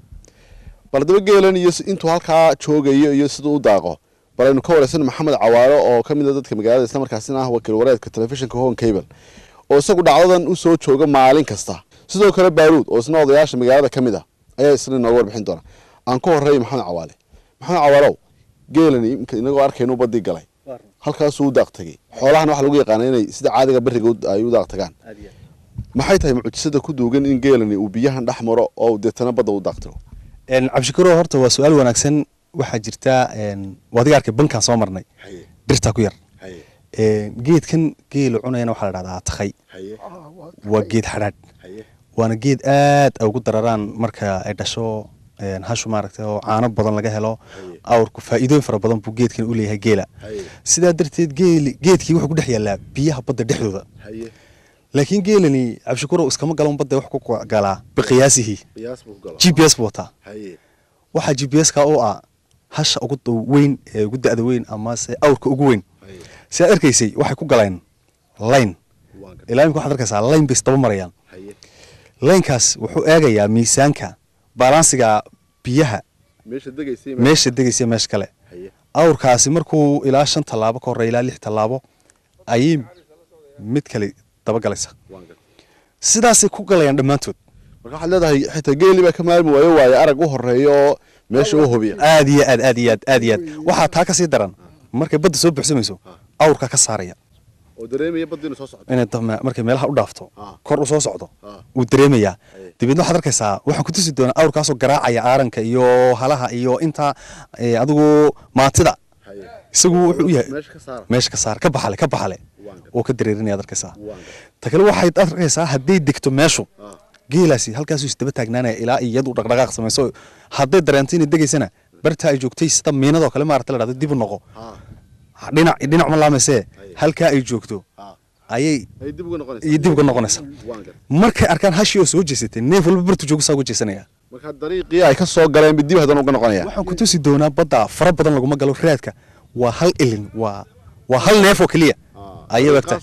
balada geelani iyo intuu halka joogayo iyo sidoo u daaqo balanu ka waraysan maxamed cawaaro oo kamid ah dadka magaalada isla markaasina ah wakiil wareedka telefishinka Home Cable oo isagu dhacdadan u soo jooga maalin kasta sidoo kale baaruud oo isna odayaasha magaalada kamid ah ayaa isna nooga warbixin doona aan ka horeey maxamed cawaaro geelani inagoo arkayno badii galay halkaas uu daaqtagay xoolahan waxa lagu yaqaan inay sida caadiga bariga ay u daaqtagaan maxay tahay mucjisada ku duugan in geelani uu biyahan dhaxmaro oo deetana bada u daaqto cabshikiro horta waa su'aal wanaagsan waxa jirta wadiga arkay bankan soo marnay birta ku yar geedkan geelu cunayna waxa la dhahdaa takhay waa geed xaraad waana geed aad ugu dararaan marka ay dhasho hashu maaragtay oo caano badan laga helo awrku faa'iidooyin fara badan buu geedkan u leeyahay geela sida darteed geedkii wuxuu ku dhex yaala biyaha badda dhexdooda لكن قالني عبشكورو اسكما قالون بده وحكو قالا بقياسه قياس بو قالا جي بي اس بوتا هي waxa جي بي اس ka oo ah hasha ugu weyn ee ugu da'da weyn ama se awrka ugu weyn si aad arkaysay waxay ku galeen line ilaamku waxa arkaysaa line base toba marayaan line kaas wuxuu eegayaa miisaanka balansiga biyaha meesha degaysay meesh kale awrkaasi markuu ilaa 5 talaabo ka hor ilaa 6 talaabo ay mid kale tabagalaysa sidaas ay ku galayaan dhamaantood marka waxa leedahay xita geeli ba kamaal waayo waayo arag u horeeyo meesha uu hubiyo aad waxa taa ka sii daran markay badda soo bixsamayso awrka ka saaraya oo dareemaya badda soo socdo inay tama markay meelaha u dhaafto kor u soo socdo uu dareemaya dibadna waxa arkaysaa waxa ku tusi doona awrkaas oo garaacaya aaranka iyo halaha iyo inta adigu maatida isagu wuxuu yahay meesha ka saar ka baxale oo ka dareerinaya darkaysa ta kale waxay darkaysa haday digto meesho geelasi halkaas uu istaba taagnaanay ilaa iyadu dhaqdhaqaaq sameeyo haday dareento inay degaysana barta ay joogtay sida meenado kale maarta la raado dib u noqo dhinac ma laameysay halka ay joogto ayay dib uga noqonaysa markay arkaan hashiyo soo jeesatay neef walba bartu joogsa uga jeesanaya marka dariiqii ay ka soo galeen dib hadan uga noqonaya waxaan ku tusi doonaa badda fara badan lagu ma galo raadka waa hal ilin waa hal neef oo kaliya أيه وقتها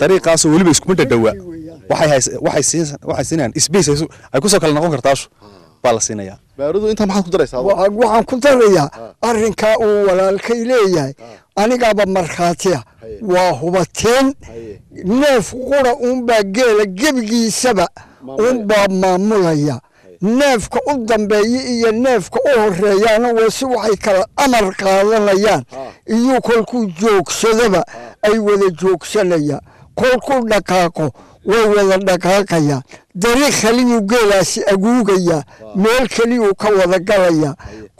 طريقة سو اللي بيسكون الدواء واحد سنين إسبيس أكون سو كلنا قنقر تاشو بالسنة يا بردو أنت ما حكدر يساوي وعم كدر يا أرنكا ولا الكيلية أنا جاب مرخاتيا وهو تين نفقرة بجيل جبجي سبع بماموليا نفق قدام بيئي نفق أهريان وسوحي كالأمر كالانيان إيو كلكو جوك سدبا أي ولا جوك سنيا كلكو نكاكو وولا نكاكايا دريخ ليو جيلاسي أقوغيا ميلك ليو كوالا جاليا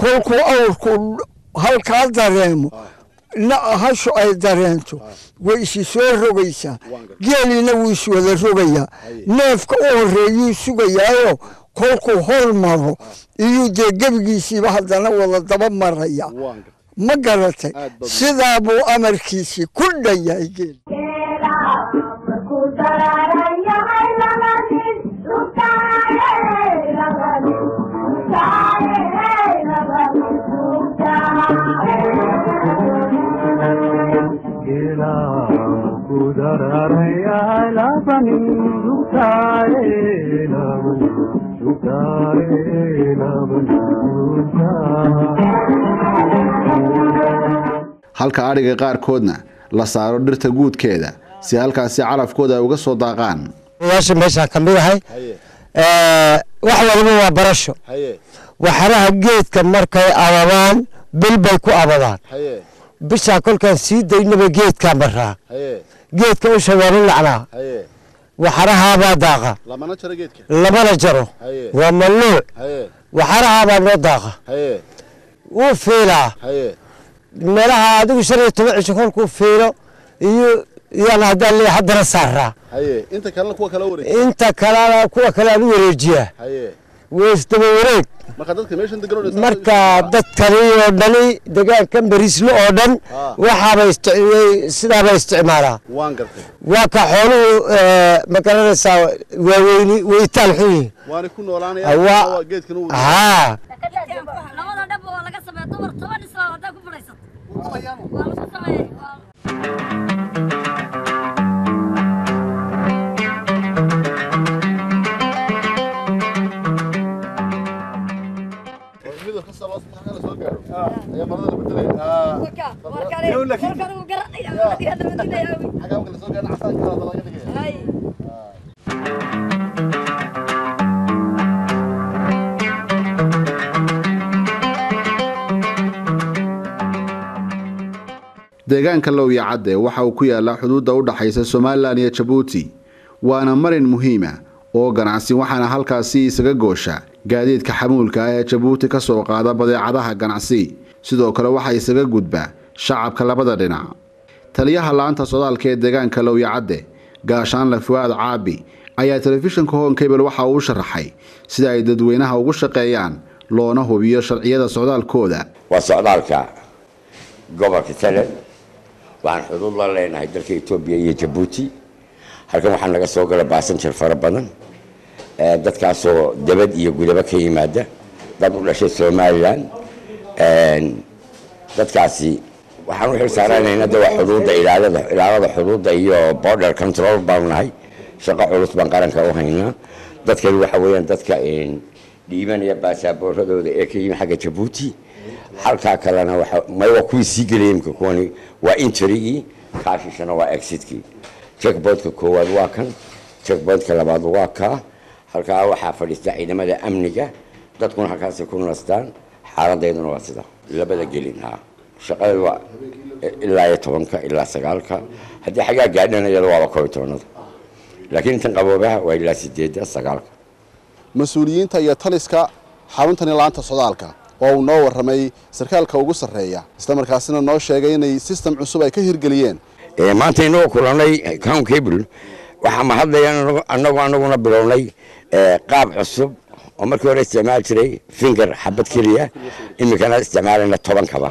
كلكو أوركو هالكا داريمو لا هاشو أي دارينتو ويسي سور روغيسا جيلي نويس ولا روغيا نفق أهريو سوغيا كوكو هولمارو يوجد جبجيسي بحدنا ولا دبا مريا ما قالت سيدا ابو امركيسي كل دايا يجي halka ariga qaarkoodna la saaro dhirta guudkeeda si halkaas calafkooda uga soo daaqaan waxa meesha ka mid ah wax walba waa barasho waxaraha geedka markay awaabaan bilbay ku abadaan bisha kolkan si deynaba geedka maraa geedka u shawaaril lacna waxaraha ba daaqa lamana jaro geedka lamana jaro waa maluu waxaraha ba loo daaqa oo feela meelaha adigu sharci toban shaqo ku feelo iyo yana hadal li hadana sarra inta kala kuwa kala wareejiya lagu wareejiya weesto wareeg marka dadka meeshan degan marka dadka iyo dhali deegaanka barislo oo dhan waxa bay isticmaalay sida bay isticmaalaa waan gartay waa ka xoolo magalanaysa waaweyni way talxii waan ku noolaanaya waa geedkan uu ha labada dhab oo laga sameeyo dumar toban isla wada ku fadhiisan waa la sameeyay deegaanka Lawiya Cadde waxa uu ku yaala xuduudda u dhaxaysa Soomaaliland iyo Djibouti waana marin muhiima oo ganacsi waxaana halkaasi isaga goosha gaadiidka xamuulka ee Djibouti ka soo qaada badeecadaha ganacsi sidoo kale waxa isaga gudbaa shacabka labada dhinac taliyaha laanta sodaalka ee deegaanka Lawiya Cadde Gaashaanle Fuad Caabi ayaa telefishinka Hoonkabel waxa uu sharaxay sida ay dadweynaha ugu shaqeeyaan loona hubiyo sharciyada sodaalkooda waa sodaalka gobolka Tele waan xuduud la leenahay dalka Itoobiya iyo Djibouti halkan waxaan laga soo galay baasanjir fara badan dadkaas oo dabad iyo gudaba ka yimaada dad u dhashay Soomaaliland dadkaasi waxaan u xilsaaranaynaa dadka xuduudda ilaalada xuduudda iyo border control banahay shaqo culus baan qaranka u haynaa dadkani waxa weeyaan dadka dhiibanaya baasaboorradooda ee ka yimid xagga Djibouti halka kalena waxa ma waa ku sii galeen kuwani waa entry-gi kaashishana waa exit-gi checkpoint-ka koowaad waa kan checkpoint-ka labaad waa ka halka waxa fadhiista ciidamada amniga dadkuna halkaas ku nastaan xaaladeeduna waa sida labada gelin shaqada waa ilaa 10ka ilaa 9ka hadii xagaa gaadhanayada waa 12 laakiin tan qaboobaha waa ilaa 8-9ka masuuliyiinta iyo taliska xaruntan laanta sodaalka oo noo waramay sarkaalka ugu sareeya isla markaasina noo sheegay inay system cusub ay ka hirgeliyeen maanta inoo kulanay Hoonkabel waxa ma hadlayaan anaguna bilownay qaab cusub oo markii hore isticmaal jiray finger xabad kaliya imikana isticmaalna 10 waa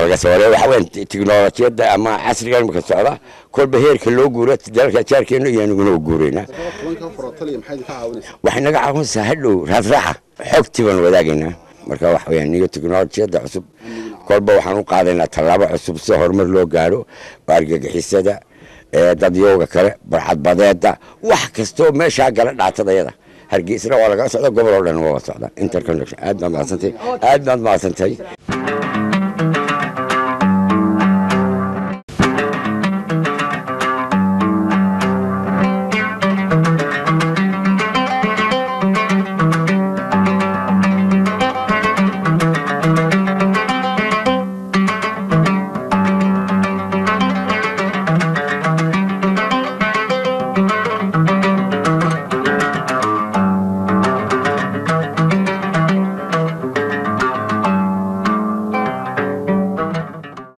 laga soo wareeyay waxa weyn tiknoolajiyada ama casriga marka socda kolba heerka loo guuray dalka jaarkeenu iyo inagu guurayna waxa naga caawinaysaa hadhow raadraaxa xogtiban wadaagina marka wax weyn niyo tiknoolajiyada cusub kolba waxaan u qaadaynaa talaabo cusub si horumar loo gaaro baargagixisada dad yooga kale barxad badeeda wax kasto meesha gala dhaatadayada Hargeysa waa laga socdaa gobolka dhan waa socdaa interconnection aad baan maasantay